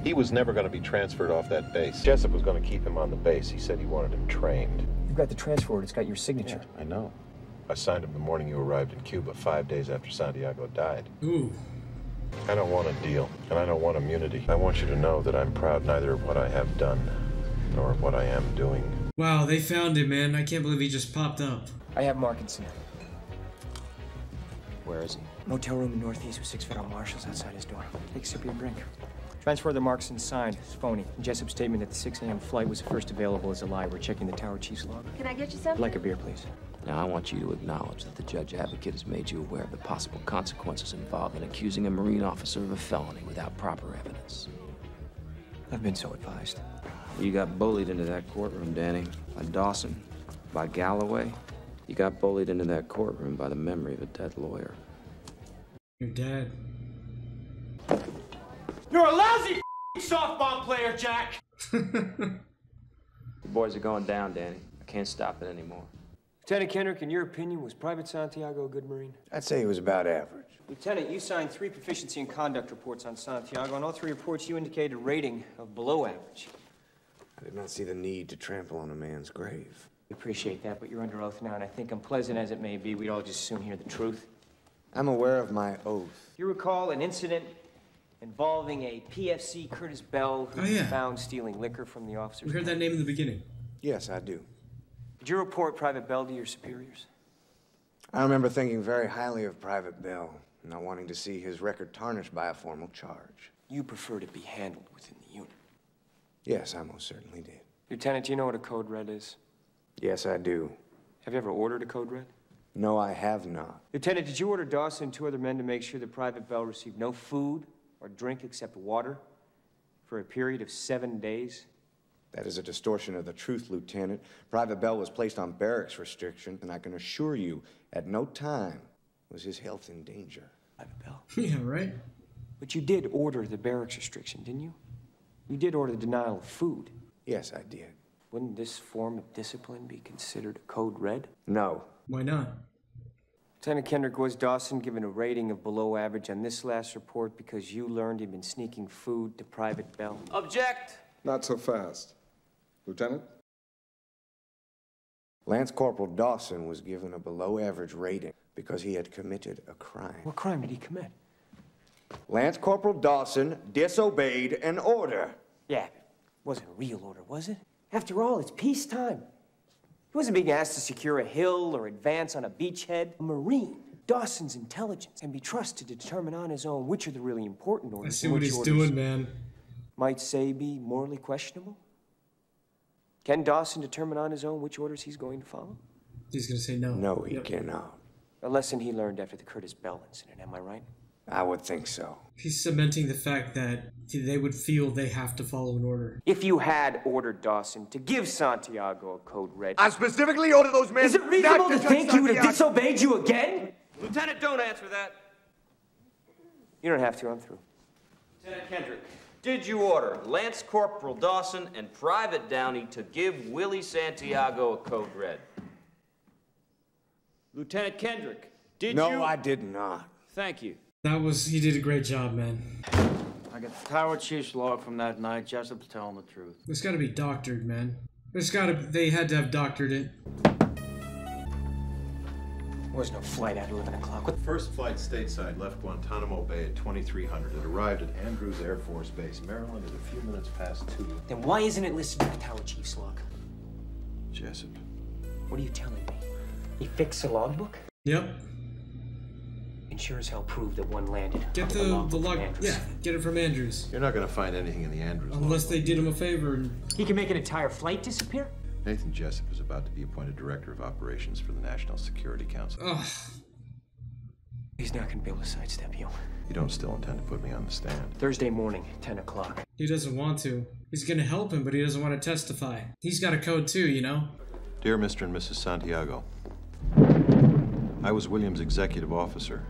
He was never going to be transferred off that base. Jessup was going to keep him on the base. He said he wanted him trained. You've got the transfer order. It's got your signature. Yeah, I know. I signed him the morning you arrived in Cuba, 5 days after Santiago died. Ooh. I don't want a deal, and I don't want immunity. I want you to know that I'm proud neither of what I have done nor of what I am doing. Wow, they found him, man. I can't believe he just popped up. I have Markinson. Where is he? Motel room in Northeast with six federal marshals outside his door. Take a sip of your drink. Transfer the Markinson signed. It's phony. Jessup's statement that the 6 a.m. flight was the first available is a lie. We're checking the tower chief's log. Can I get you something? I'd like a beer, please. Now, I want you to acknowledge that the judge advocate has made you aware of the possible consequences involved in accusing a Marine officer of a felony without proper evidence. I've been so advised. You got bullied into that courtroom, Danny. By Dawson. By Galloway. You got bullied into that courtroom by the memory of a dead lawyer. You're dead. You're a lousy softball player, Jack! The boys are going down, Danny. I can't stop it anymore. Lieutenant Kendrick, in your opinion, was Private Santiago a good Marine? I'd say he was about average. Lieutenant, you signed 3 proficiency and conduct reports on Santiago. On all 3 reports, you indicated a rating of below average. I did not see the need to trample on a man's grave. We appreciate that, but you're under oath now, and I think, unpleasant as it may be, we'd all just soon hear the truth. I'm aware of my oath. You recall an incident involving a PFC Curtis Bell who was found stealing liquor from the officers. We heard that name in the beginning. Yes, I do. Did you report Private Bell to your superiors? I remember thinking very highly of Private Bell, not wanting to see his record tarnished by a formal charge. You prefer to be handled within the unit? Yes, I most certainly did. Lieutenant, do you know what a code red is? Yes, I do. Have you ever ordered a code red? No, I have not. Lieutenant, did you order Dawson and 2 other men to make sure that Private Bell received no food or drink except water for a period of 7 days? That is a distortion of the truth, Lieutenant. Private Bell was placed on barracks restriction, and I can assure you, at no time was his health in danger. Private Bell? Yeah, right. But you did order the barracks restriction, didn't you? You did order the denial of food. Yes, I did. Wouldn't this form of discipline be considered a code red? No. Why not? Lieutenant Kendrick, was Dawson given a rating of below average on this last report because you learned he'd been sneaking food to Private Bell? Object! Not so fast. Lieutenant? Lance Corporal Dawson was given a below-average rating because he had committed a crime. What crime did he commit? Lance Corporal Dawson disobeyed an order. Yeah, it wasn't a real order, was it? After all, it's peacetime. He wasn't being asked to secure a hill or advance on a beachhead. A Marine, Dawson's intelligence can be trusted to determine on his own which are the really important orders. I see what he's doing, man. Might say be morally questionable? Can Dawson determine on his own which orders he's going to follow? He's going to say no. No, he cannot. A lesson he learned after the Curtis Bell incident, am I right? I would think so. He's cementing the fact that they would feel they have to follow an order. If you had ordered Dawson to give Santiago a code red... I specifically ordered those men... Is it reasonable to think he would have disobeyed you again? Lieutenant, don't answer that. You don't have to, I'm through. Lieutenant Kendrick. Did you order Lance Corporal Dawson and Private Downey to give Willie Santiago a code red? Lieutenant Kendrick, did you? No, I did not. Thank you. He did a great job, man. I got the tower chief's log from that night. Jessup's telling the truth. It's gotta be doctored, man. They had to have doctored it. There was no flight at 11 o'clock. The first flight stateside left Guantanamo Bay at 2300. It arrived at Andrews Air Force Base, Maryland, at a few minutes past 2. Then why isn't it listed in the tower chief's log? Jessup. What are you telling me? He fixed the logbook? Yep. And sure as hell proved that one landed. Get the log. Yeah, get it from Andrews. You're not going to find anything in the Andrews logbook. Unless they did him a favor. He can make an entire flight disappear? Nathan Jessup is about to be appointed Director of Operations for the National Security Council. Ugh. He's not going to be able to sidestep you. You don't still intend to put me on the stand? Thursday morning, 10 o'clock. He doesn't want to. He's going to help him, but he doesn't want to testify. He's got a code too, you know? Dear Mr. and Mrs. Santiago, I was William's executive officer.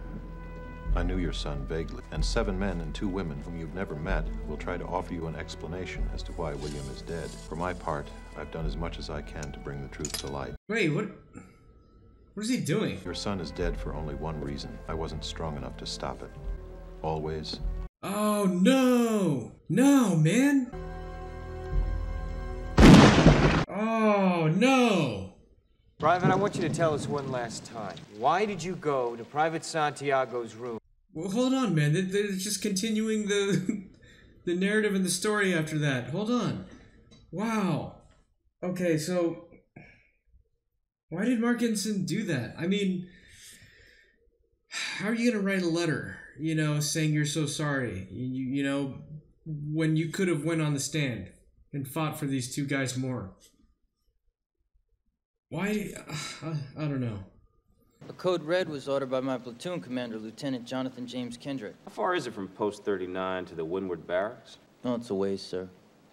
I knew your son vaguely, and 7 men and 2 women whom you've never met will try to offer you an explanation as to why William is dead. For my part, I've done as much as I can to bring the truth to light. Wait, what is he doing? Your son is dead for only one reason. I wasn't strong enough to stop it. Always. Oh, no! No, man! Oh, no! Private, I want you to tell us one last time. Why did you go to Private Santiago's room? Well, hold on, man. They're just continuing the narrative and the story after that. Hold on. Wow. Okay, so why did Markinson do that? I mean, how are you going to write a letter, you know, saying you're so sorry, you know, when you could have went on the stand and fought for these two guys more? Why? I don't know. A code red was ordered by my platoon commander, Lieutenant Jonathan James Kendrick. How far is it from post 39 to the Windward Barracks? Oh, it's a ways, sir.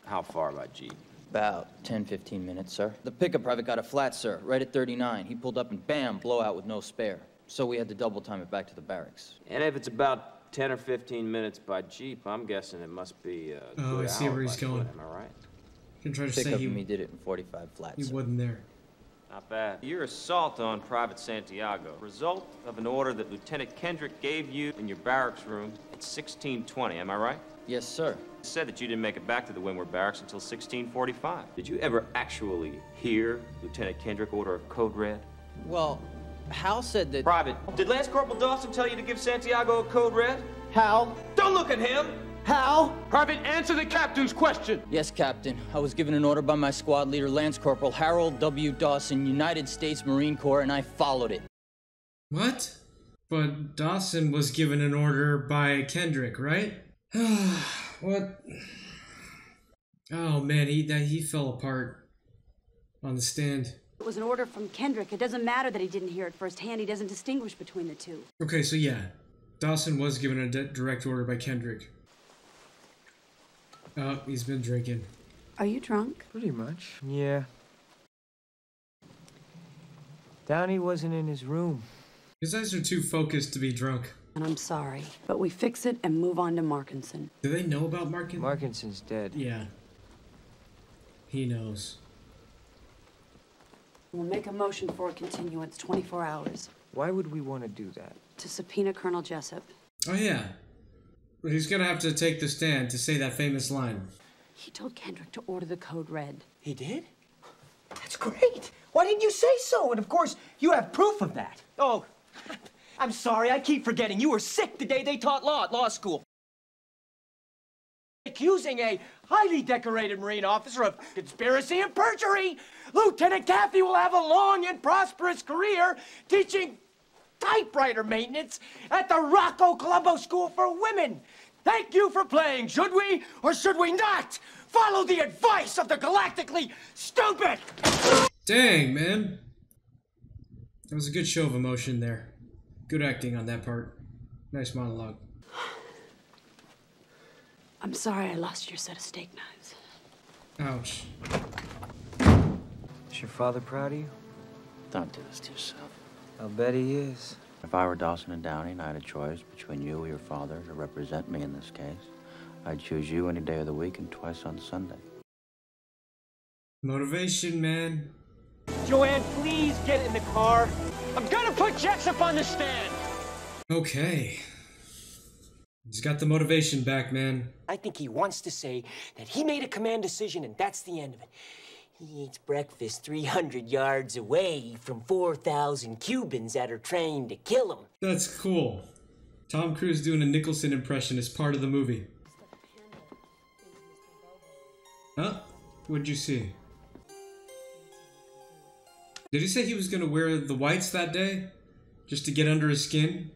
How far by jeep? About 10, 15 minutes, sir. The pickup private got a flat, sir, right at 39. He pulled up and bam, blowout with no spare. So we had to double time it back to the barracks. And if it's about 10 or 15 minutes by jeep, I'm guessing it must be oh, I see where he's going. Am I right? Can try to say he did it in 45 flat, He sir. Wasn't there. Not bad. Your assault on Private Santiago, result of an order that Lieutenant Kendrick gave you in your barracks room at 16:20, am I right? Yes, sir. It said that you didn't make it back to the Windward Barracks until 16:45. Did you ever actually hear Lieutenant Kendrick order a code red? Well, Hal said that... Private, did Lance Corporal Dawson tell you to give Santiago a code red? Hal? Don't look at him! Hal? Private, answer the captain's question. Yes, Captain. I was given an order by my squad leader, Lance Corporal Harold W. Dawson, United States Marine Corps, and I followed it. What? But Dawson was given an order by Kendrick, right? What? Oh, man, he fell apart on the stand. It was an order from Kendrick. It doesn't matter that he didn't hear it firsthand. He doesn't distinguish between the two. Okay, so yeah. Dawson was given a direct order by Kendrick. Oh, he's been drinking. Are you drunk? Pretty much. Yeah. Downey wasn't in his room. His eyes are too focused to be drunk. And I'm sorry, but we fix it and move on to Markinson. Do they know about Markinson? Markinson's dead. Yeah. He knows. We'll make a motion for a continuance, 24 hours. Why would we want to do that? To subpoena Colonel Jessup. Oh, yeah. But he's gonna have to take the stand to say that famous line. He told Kendrick to order the code red. He did? That's great! Why didn't you say so? And of course, you have proof of that. Oh, I'm sorry, I keep forgetting. You were sick the day they taught law at law school. Accusing a highly decorated Marine officer of conspiracy and perjury, Lieutenant Kaffee will have a long and prosperous career teaching typewriter maintenance at the Rocco Colombo School for Women. Thank you for playing. Should we or should we not follow the advice of the galactically stupid? Dang, man. That was a good show of emotion there. Good acting on that part. Nice monologue. I'm sorry I lost your set of steak knives. Ouch. Is your father proud of you? Don't do this to yourself. I'll bet he is. If I were Dawson and Downey and I had a choice between you or your father to represent me in this case, I'd choose you any day of the week and twice on Sunday. Motivation, man. Joanne, please get in the car. I'm gonna put Jessup on the stand. Okay. He's got the motivation back, man. I think he wants to say that he made a command decision and that's the end of it. He eats breakfast 300 yards away from 4,000 Cubans that are trained to kill him. That's cool. Tom Cruise doing a Nicholson impression is part of the movie. Huh? What'd you see? Did he say he was gonna wear the whites that day? Just to get under his skin?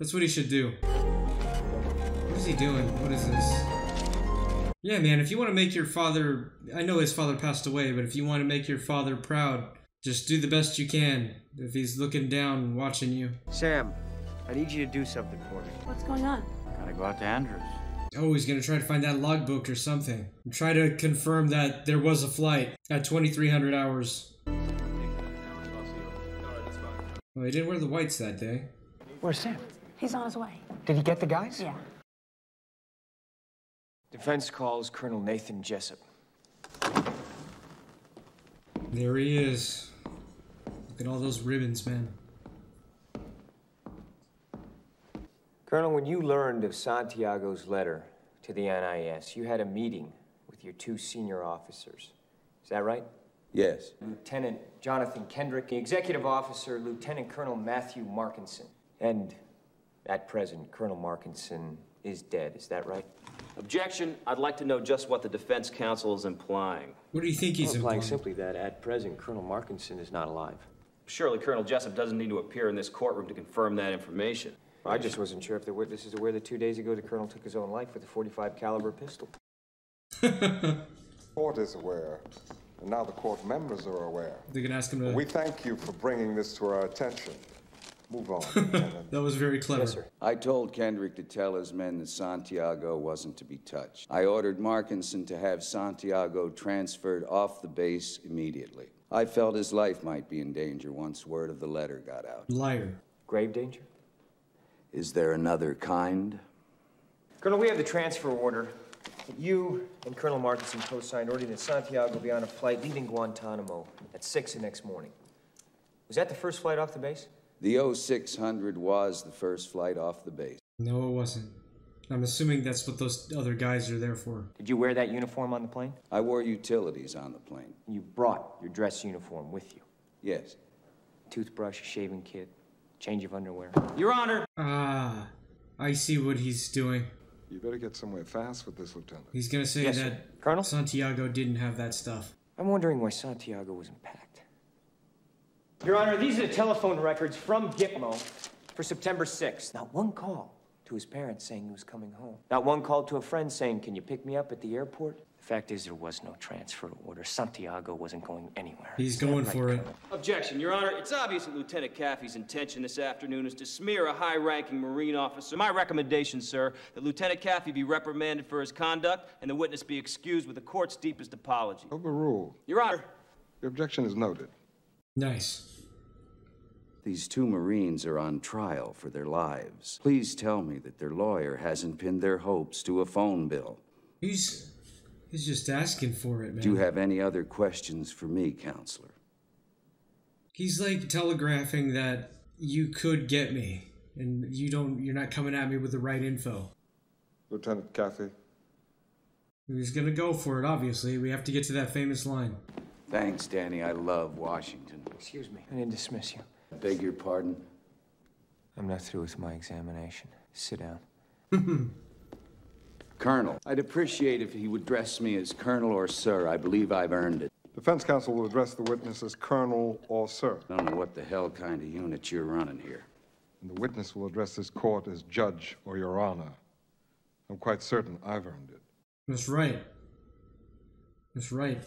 That's what he should do. What is he doing? What is this? Yeah, man, if you want to make your father... I know his father passed away, but if you want to make your father proud, just do the best you can if he's looking down and watching you. Sam, I need you to do something for me. What's going on? Gotta go out to Andrews. Oh, he's gonna try to find that logbook or something. And try to confirm that there was a flight at 2,300 hours. Well, he didn't wear the whites that day. Where's Sam? He's on his way. Did he get the guys? Yeah. Defense calls Colonel Nathan Jessup. There he is. Look at all those ribbons, man. Colonel, when you learned of Santiago's letter to the NIS, you had a meeting with your two senior officers. Is that right? Yes. Lieutenant Jonathan Kendrick, the executive officer, Lieutenant Colonel Matthew Markinson, and At present, Colonel Markinson is dead. Is that right? Objection. I'd like to know just what the defense counsel is implying. What do you think he's implying? Simply that at present, Colonel Markinson is not alive. Surely Colonel Jessup doesn't need to appear in this courtroom to confirm that information. I just wasn't sure if the witness is aware that 2 days ago the colonel took his own life with a .45 caliber pistol. The court is aware, and now the court members are aware. They can ask him to... We thank you for bringing this to our attention. Move on. That was very clever. Yes, sir. I told Kendrick to tell his men that Santiago wasn't to be touched. I ordered Markinson to have Santiago transferred off the base immediately. I felt his life might be in danger once word of the letter got out. Liar. Grave danger? Is there another kind? Colonel, we have the transfer order. You and Colonel Markinson co-signed ordering that Santiago be on a flight leaving Guantanamo at 6 the next morning. Was that the first flight off the base? The 0600 was the first flight off the base. No, it wasn't. I'm assuming that's what those other guys are there for. Did you wear that uniform on the plane? I wore utilities on the plane. You brought your dress uniform with you? Yes. Toothbrush, shaving kit, change of underwear. Your Honor! Ah, I see what he's doing. You better get somewhere fast with this, Lieutenant. He's gonna say yes, that sir. Colonel Santiago didn't have that stuff. I'm wondering why Santiago wasn't packed. Your Honor, these are the telephone records from Gitmo for September 6th. Not one call to his parents saying he was coming home. Not one call to a friend saying, can you pick me up at the airport? The fact is, there was no transfer order. Santiago wasn't going anywhere. He's going for it. Objection, Your Honor. It's obvious that Lieutenant Caffey's intention this afternoon is to smear a high-ranking Marine officer. My recommendation, sir, that Lieutenant Caffey be reprimanded for his conduct and the witness be excused with the court's deepest apology. Overruled. Your Honor. The objection is noted. Nice. These two Marines are on trial for their lives. Please tell me that their lawyer hasn't pinned their hopes to a phone bill. He's just asking for it, man. Do you have any other questions for me, counselor? He's like telegraphing that you could get me, and you're not coming at me with the right info. Lieutenant Caffey. He's gonna go for it, obviously. We have to get to that famous line. Thanks, Danny. I love Washington. Excuse me. I didn't dismiss you. I beg your pardon? I'm not through with my examination. Sit down. Colonel, I'd appreciate if he would address me as Colonel or Sir. I believe I've earned it. Defense counsel will address the witness as Colonel or Sir. I don't know what the hell kind of unit you're running here. And the witness will address this court as Judge or Your Honor. I'm quite certain I've earned it. That's right. That's right.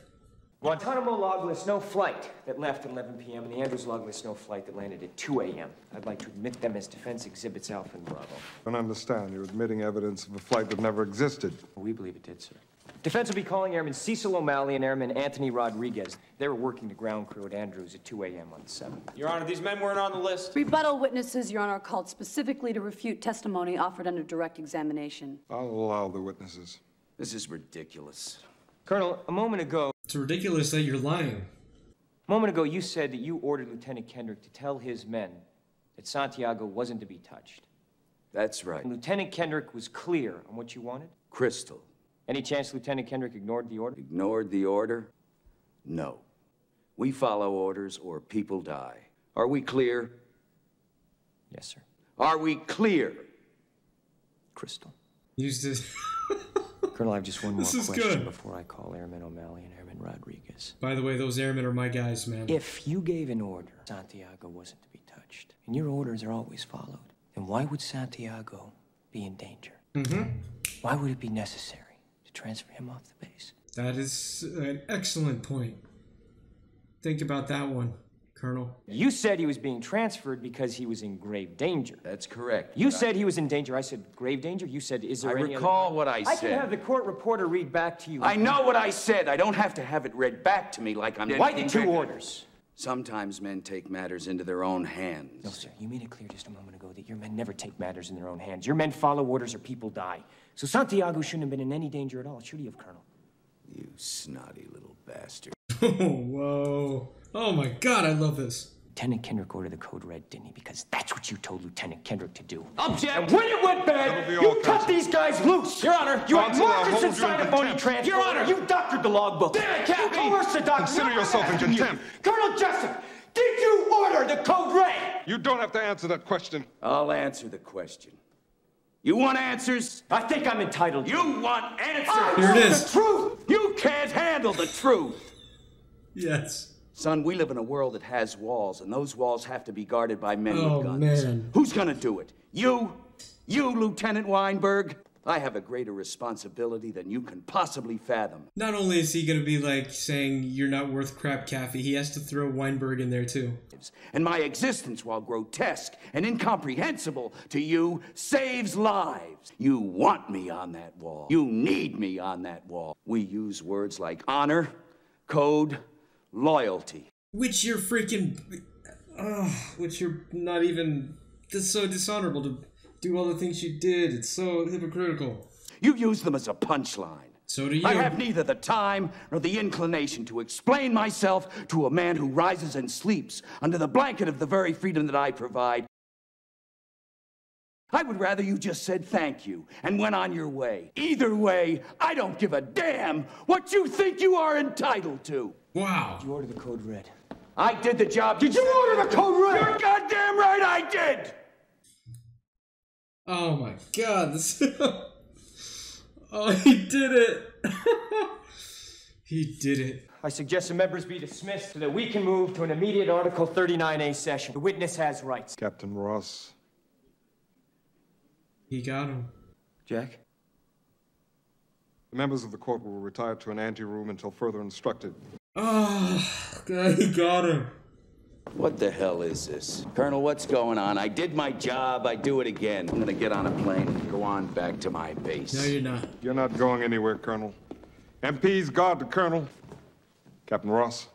Guantanamo log lists no flight that left at 11 p.m. and the Andrews log lists no flight that landed at 2 a.m. I'd like to admit them as defense exhibits Alpha and Bravo. I don't understand. You're admitting evidence of a flight that never existed. We believe it did, sir. Defense will be calling Airman Cecil O'Malley and Airman Anthony Rodriguez. They were working the ground crew at Andrews at 2 a.m. on the 7th. Your Honor, these men weren't on the list. Rebuttal witnesses, Your Honor, are called specifically to refute testimony offered under direct examination. I'll allow the witnesses. This is ridiculous. Colonel, a moment ago... It's ridiculous that you're lying. A moment ago, you said that you ordered Lieutenant Kendrick to tell his men that Santiago wasn't to be touched. That's right. And Lieutenant Kendrick was clear on what you wanted? Crystal. Any chance Lieutenant Kendrick ignored the order? Ignored the order? No. We follow orders or people die. Are we clear? Yes, sir. Are we clear? Crystal. Use this... Colonel, I have just one more question before I call Airman O'Malley and Airman Rodriguez. By the way, those airmen are my guys, man. If you gave an order, Santiago wasn't to be touched, and your orders are always followed, then why would Santiago be in danger? Mm-hmm. Why would it be necessary to transfer him off the base? That is an excellent point. Think about that one, Colonel. You said he was being transferred because he was in grave danger. That's correct. You said he was in danger. I said grave danger. You said, is there any... I recall what I said. I can have the court reporter read back to you. I know what I said. I don't have to have it read back to me like I'm... Why the two orders? Sometimes men take matters into their own hands. No, sir. You made it clear just a moment ago that your men never take matters in their own hands. Your men follow orders or people die. So Santiago shouldn't have been in any danger at all, should he have, Colonel? You snotty little bastard. Oh, whoa. Oh my God, I love this. Lieutenant Kendrick ordered the code red, didn't he? Because that's what you told Lieutenant Kendrick to do. Objection! And when it went bad, you cut these guys loose! Your Honor, you had Markinson sign a phony transfer. Your Honor, you doctored the logbook. Damn it, Captain! You coerced the doctor. Consider yourself in contempt. Colonel Jessup, Did you order the code red? You don't have to answer that question. I'll answer the question. You want answers? I think I'm entitled. You want answers? Here it is. The truth. You can't handle the truth. Yes. Son, we live in a world that has walls, and those walls have to be guarded by men with guns. Man. Who's gonna do it? You? You, Lieutenant Weinberg? I have a greater responsibility than you can possibly fathom. Not only is he going to be like saying you're not worth crap, Kaffee, he has to throw Weinberg in there too. And my existence, while grotesque and incomprehensible to you, saves lives. You want me on that wall. You need me on that wall. We use words like honor, code, loyalty. Which you're freaking... which you're not even... That's so dishonorable to... do all the things you did. It's so hypocritical. You use them as a punchline. So do you. I have neither the time nor the inclination to explain myself to a man who rises and sleeps under the blanket of the very freedom that I provide. I would rather you just said thank you and went on your way. Either way, I don't give a damn what you think you are entitled to. Wow. Did you order the code red? I did the job. Did you order the code red? You're goddamn right I did! Oh my god, this oh, he did it! He did it. I suggest the members be dismissed so that we can move to an immediate Article 39A session. The witness has rights. Captain Ross. He got him. Jack? The members of the court will retire to an anteroom until further instructed. Oh, god, he got him. What the hell is this? Colonel, what's going on? I did my job. I do it again. I'm gonna get on a plane and go on back to my base. No, you're not. You're not going anywhere, Colonel. MPs guard the Colonel. Captain Ross.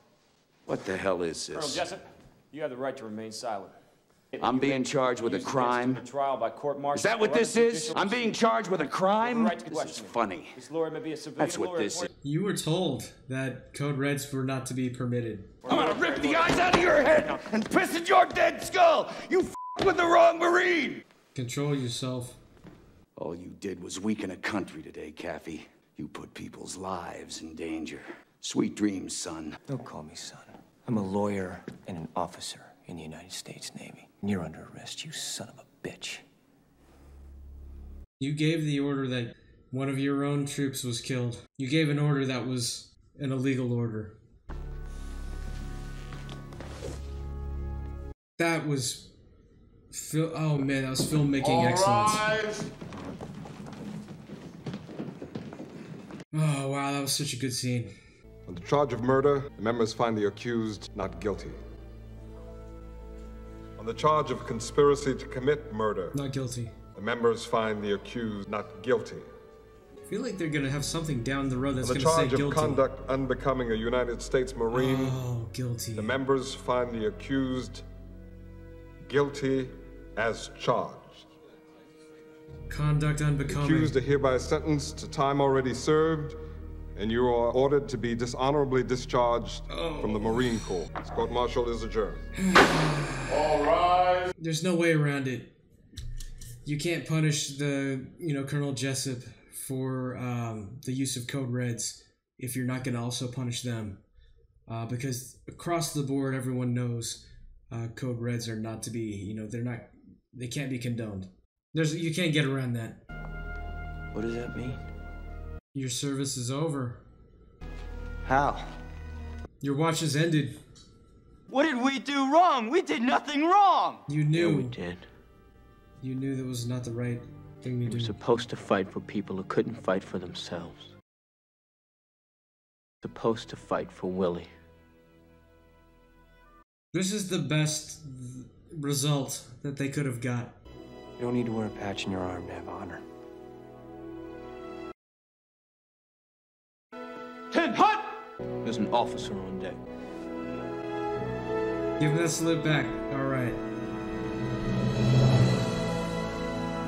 What the hell is this? Colonel Jessup, you have the right to remain silent. I'm being charged with a crime. Trial by court martial. Is that what this is? I'm being charged with a crime? This is funny. That's what this is. You were told that code reds were not to be permitted. I'm gonna rip the eyes out of your head and piss at your dead skull! You f***ed with the wrong Marine! Control yourself. All you did was weaken a country today, Kaffee. You put people's lives in danger. Sweet dreams, son. Don't call me son. I'm a lawyer and an officer in the United States Navy. And you're under arrest, you son of a bitch. You gave the order that one of your own troops was killed. You gave an order that was an illegal order. That was... oh man, that was filmmaking excellence. Rise. Oh wow, that was such a good scene. On the charge of murder, the members find the accused not guilty. On the charge of conspiracy to commit murder. Not guilty. The members find the accused not guilty. I feel like they're going to have something down the road that's going to say guilty. On the charge of conduct unbecoming a United States Marine. Oh, guilty. The members find the accused guilty as charged. Conduct unbecoming. The accused are hereby sentenced to time already served, and you are ordered to be dishonorably discharged from the Marine Corps. This court-martial is adjourned. All rise. There's no way around it. You can't punish the, Colonel Jessup for the use of code reds if you're not going to also punish them. Because across the board, everyone knows code reds are not to be, they can't be condoned. You can't get around that. What does that mean? Your service is over. How? Your watch is ended. What did we do wrong? We did nothing wrong! You knew. Yeah, we did. You knew that was not the right thing to do. We were supposed to fight for people who couldn't fight for themselves. Supposed to fight for Willie. This is the best result that they could have got. You don't need to wear a patch in your arm to have honor. Ten hut! There's an officer on deck. Give that slip back. All right.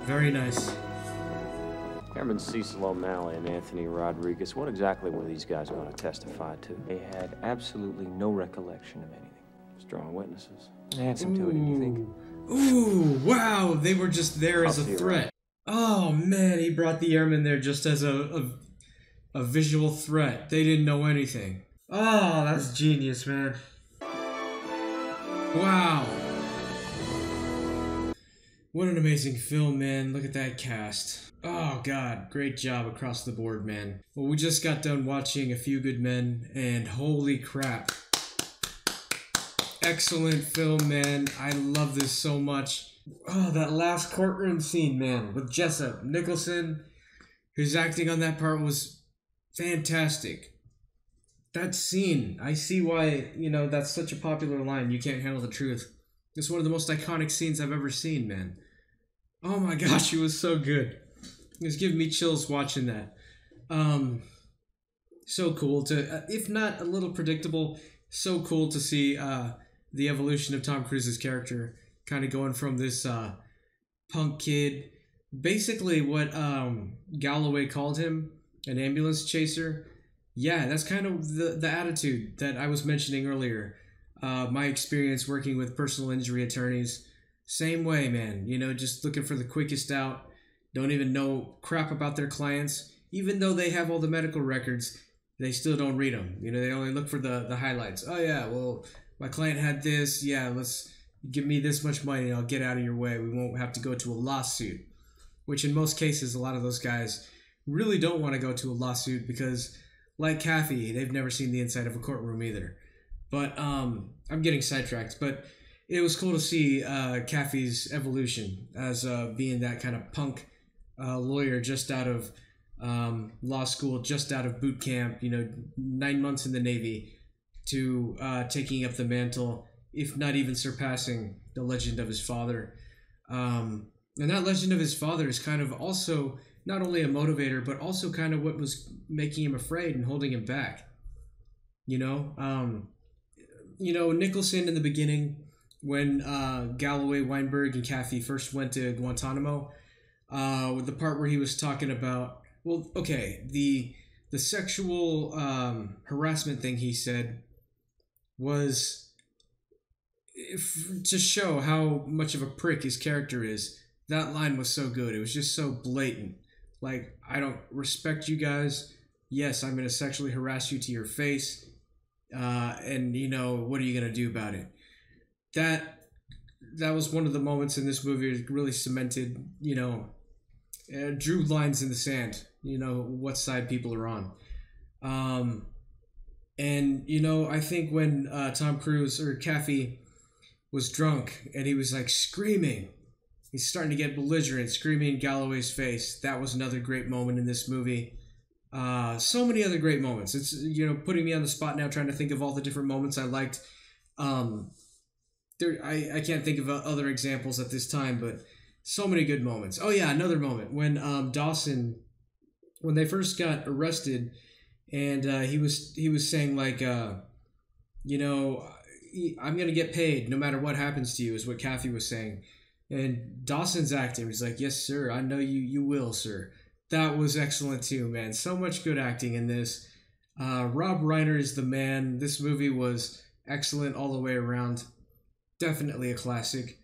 Very nice. Airman Cecil O'Malley and Anthony Rodriguez, what exactly were these guys going to testify to? They had absolutely no recollection of anything. Strong witnesses. Handsome to it, you think? Ooh, wow! They were just there as a threat. Right. Oh man, he brought the airmen there just as a visual threat. They didn't know anything. Oh, that's genius, man. Wow. What an amazing film, man. Look at that cast. Oh, God. Great job across the board, man. Well, we just got done watching A Few Good Men, and holy crap. Excellent film, man. I love this so much. Oh, that last courtroom scene, man, with Jessup. Nicholson, who's acting on that part, was fantastic. That scene, I see why, you know, that's such a popular line, "You can't handle the truth." It's one of the most iconic scenes I've ever seen, man. Oh my gosh, it was so good. It was giving me chills watching that. So cool to, if not a little predictable, so cool to see the evolution of Tom Cruise's character, kind of going from this punk kid, basically what Galloway called him, an ambulance chaser. Yeah, that's kind of the attitude that I was mentioning earlier. My experience working with personal injury attorneys, same way, man. You know, just looking for the quickest out, don't even know crap about their clients. Even though they have all the medical records, they still don't read them. You know, they only look for the highlights. Oh, yeah, well, my client had this. Yeah, let's give me this much money and I'll get out of your way. We won't have to go to a lawsuit, which in most cases, a lot of those guys really don't want to go to a lawsuit because, like Kaffee, they've never seen the inside of a courtroom either. But I'm getting sidetracked. But it was cool to see Kaffee's evolution as being that kind of punk lawyer just out of law school, just out of boot camp, you know, 9 months in the Navy, to taking up the mantle, if not even surpassing the legend of his father. And that legend of his father is kind of also not only a motivator, but also kind of what was making him afraid and holding him back. You know, Nicholson in the beginning, when Galloway, Weinberg, and Kaffee first went to Guantanamo, with the part where he was talking about, well, okay, the sexual harassment thing he said was to show how much of a prick his character is. That line was so good. It was just so blatant. Like, I don't respect you guys. Yes, I'm going to sexually harass you to your face. And, you know, what are you going to do about it? That was one of the moments in this movie that really cemented, you know, drew lines in the sand, you know, what side people are on. And, you know, I think when Tom Cruise, or Kaffee, was drunk and he was, like, screaming, he's starting to get belligerent, screaming in Galloway's face. That was another great moment in this movie. So many other great moments. It's, you know, putting me on the spot now, trying to think of all the different moments I liked. I can't think of other examples at this time, but so many good moments. Oh yeah, another moment when Dawson, when they first got arrested, and he was saying, like, you know, I'm gonna get paid no matter what happens to you, is what Kaffee was saying. And Dawson's acting, he's like, "Yes, sir. I know you will, sir." That was excellent too, man. So much good acting in this. Rob Reiner is the man. This movie was excellent all the way around. Definitely a classic.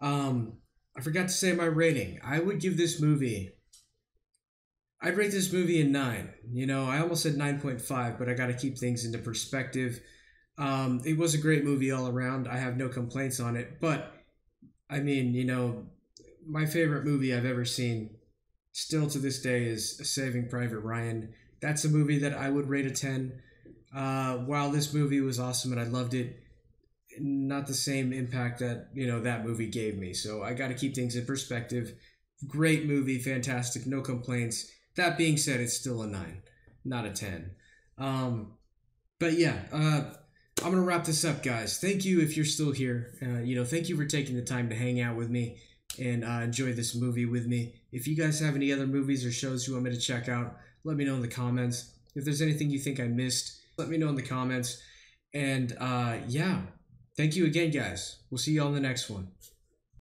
I forgot to say my rating. I would give this movie, I'd rate this movie a 9. You know, I almost said 9.5, but I got to keep things into perspective. It was a great movie all around. I have no complaints on it, but I mean, you know, my favorite movie I've ever seen still to this day is Saving Private Ryan. That's a movie that I would rate a 10. While this movie was awesome and I loved it, not the same impact that, you know, that movie gave me. So I got to keep things in perspective. Great movie, fantastic, no complaints. That being said, it's still a 9, not a 10. But yeah, I'm going to wrap this up, guys. Thank you if you're still here. You know, thank you for taking the time to hang out with me and enjoy this movie with me. If you guys have any other movies or shows you want me to check out, let me know in the comments. If there's anything you think I missed, let me know in the comments. And yeah, thank you again, guys. We'll see you all in the next one.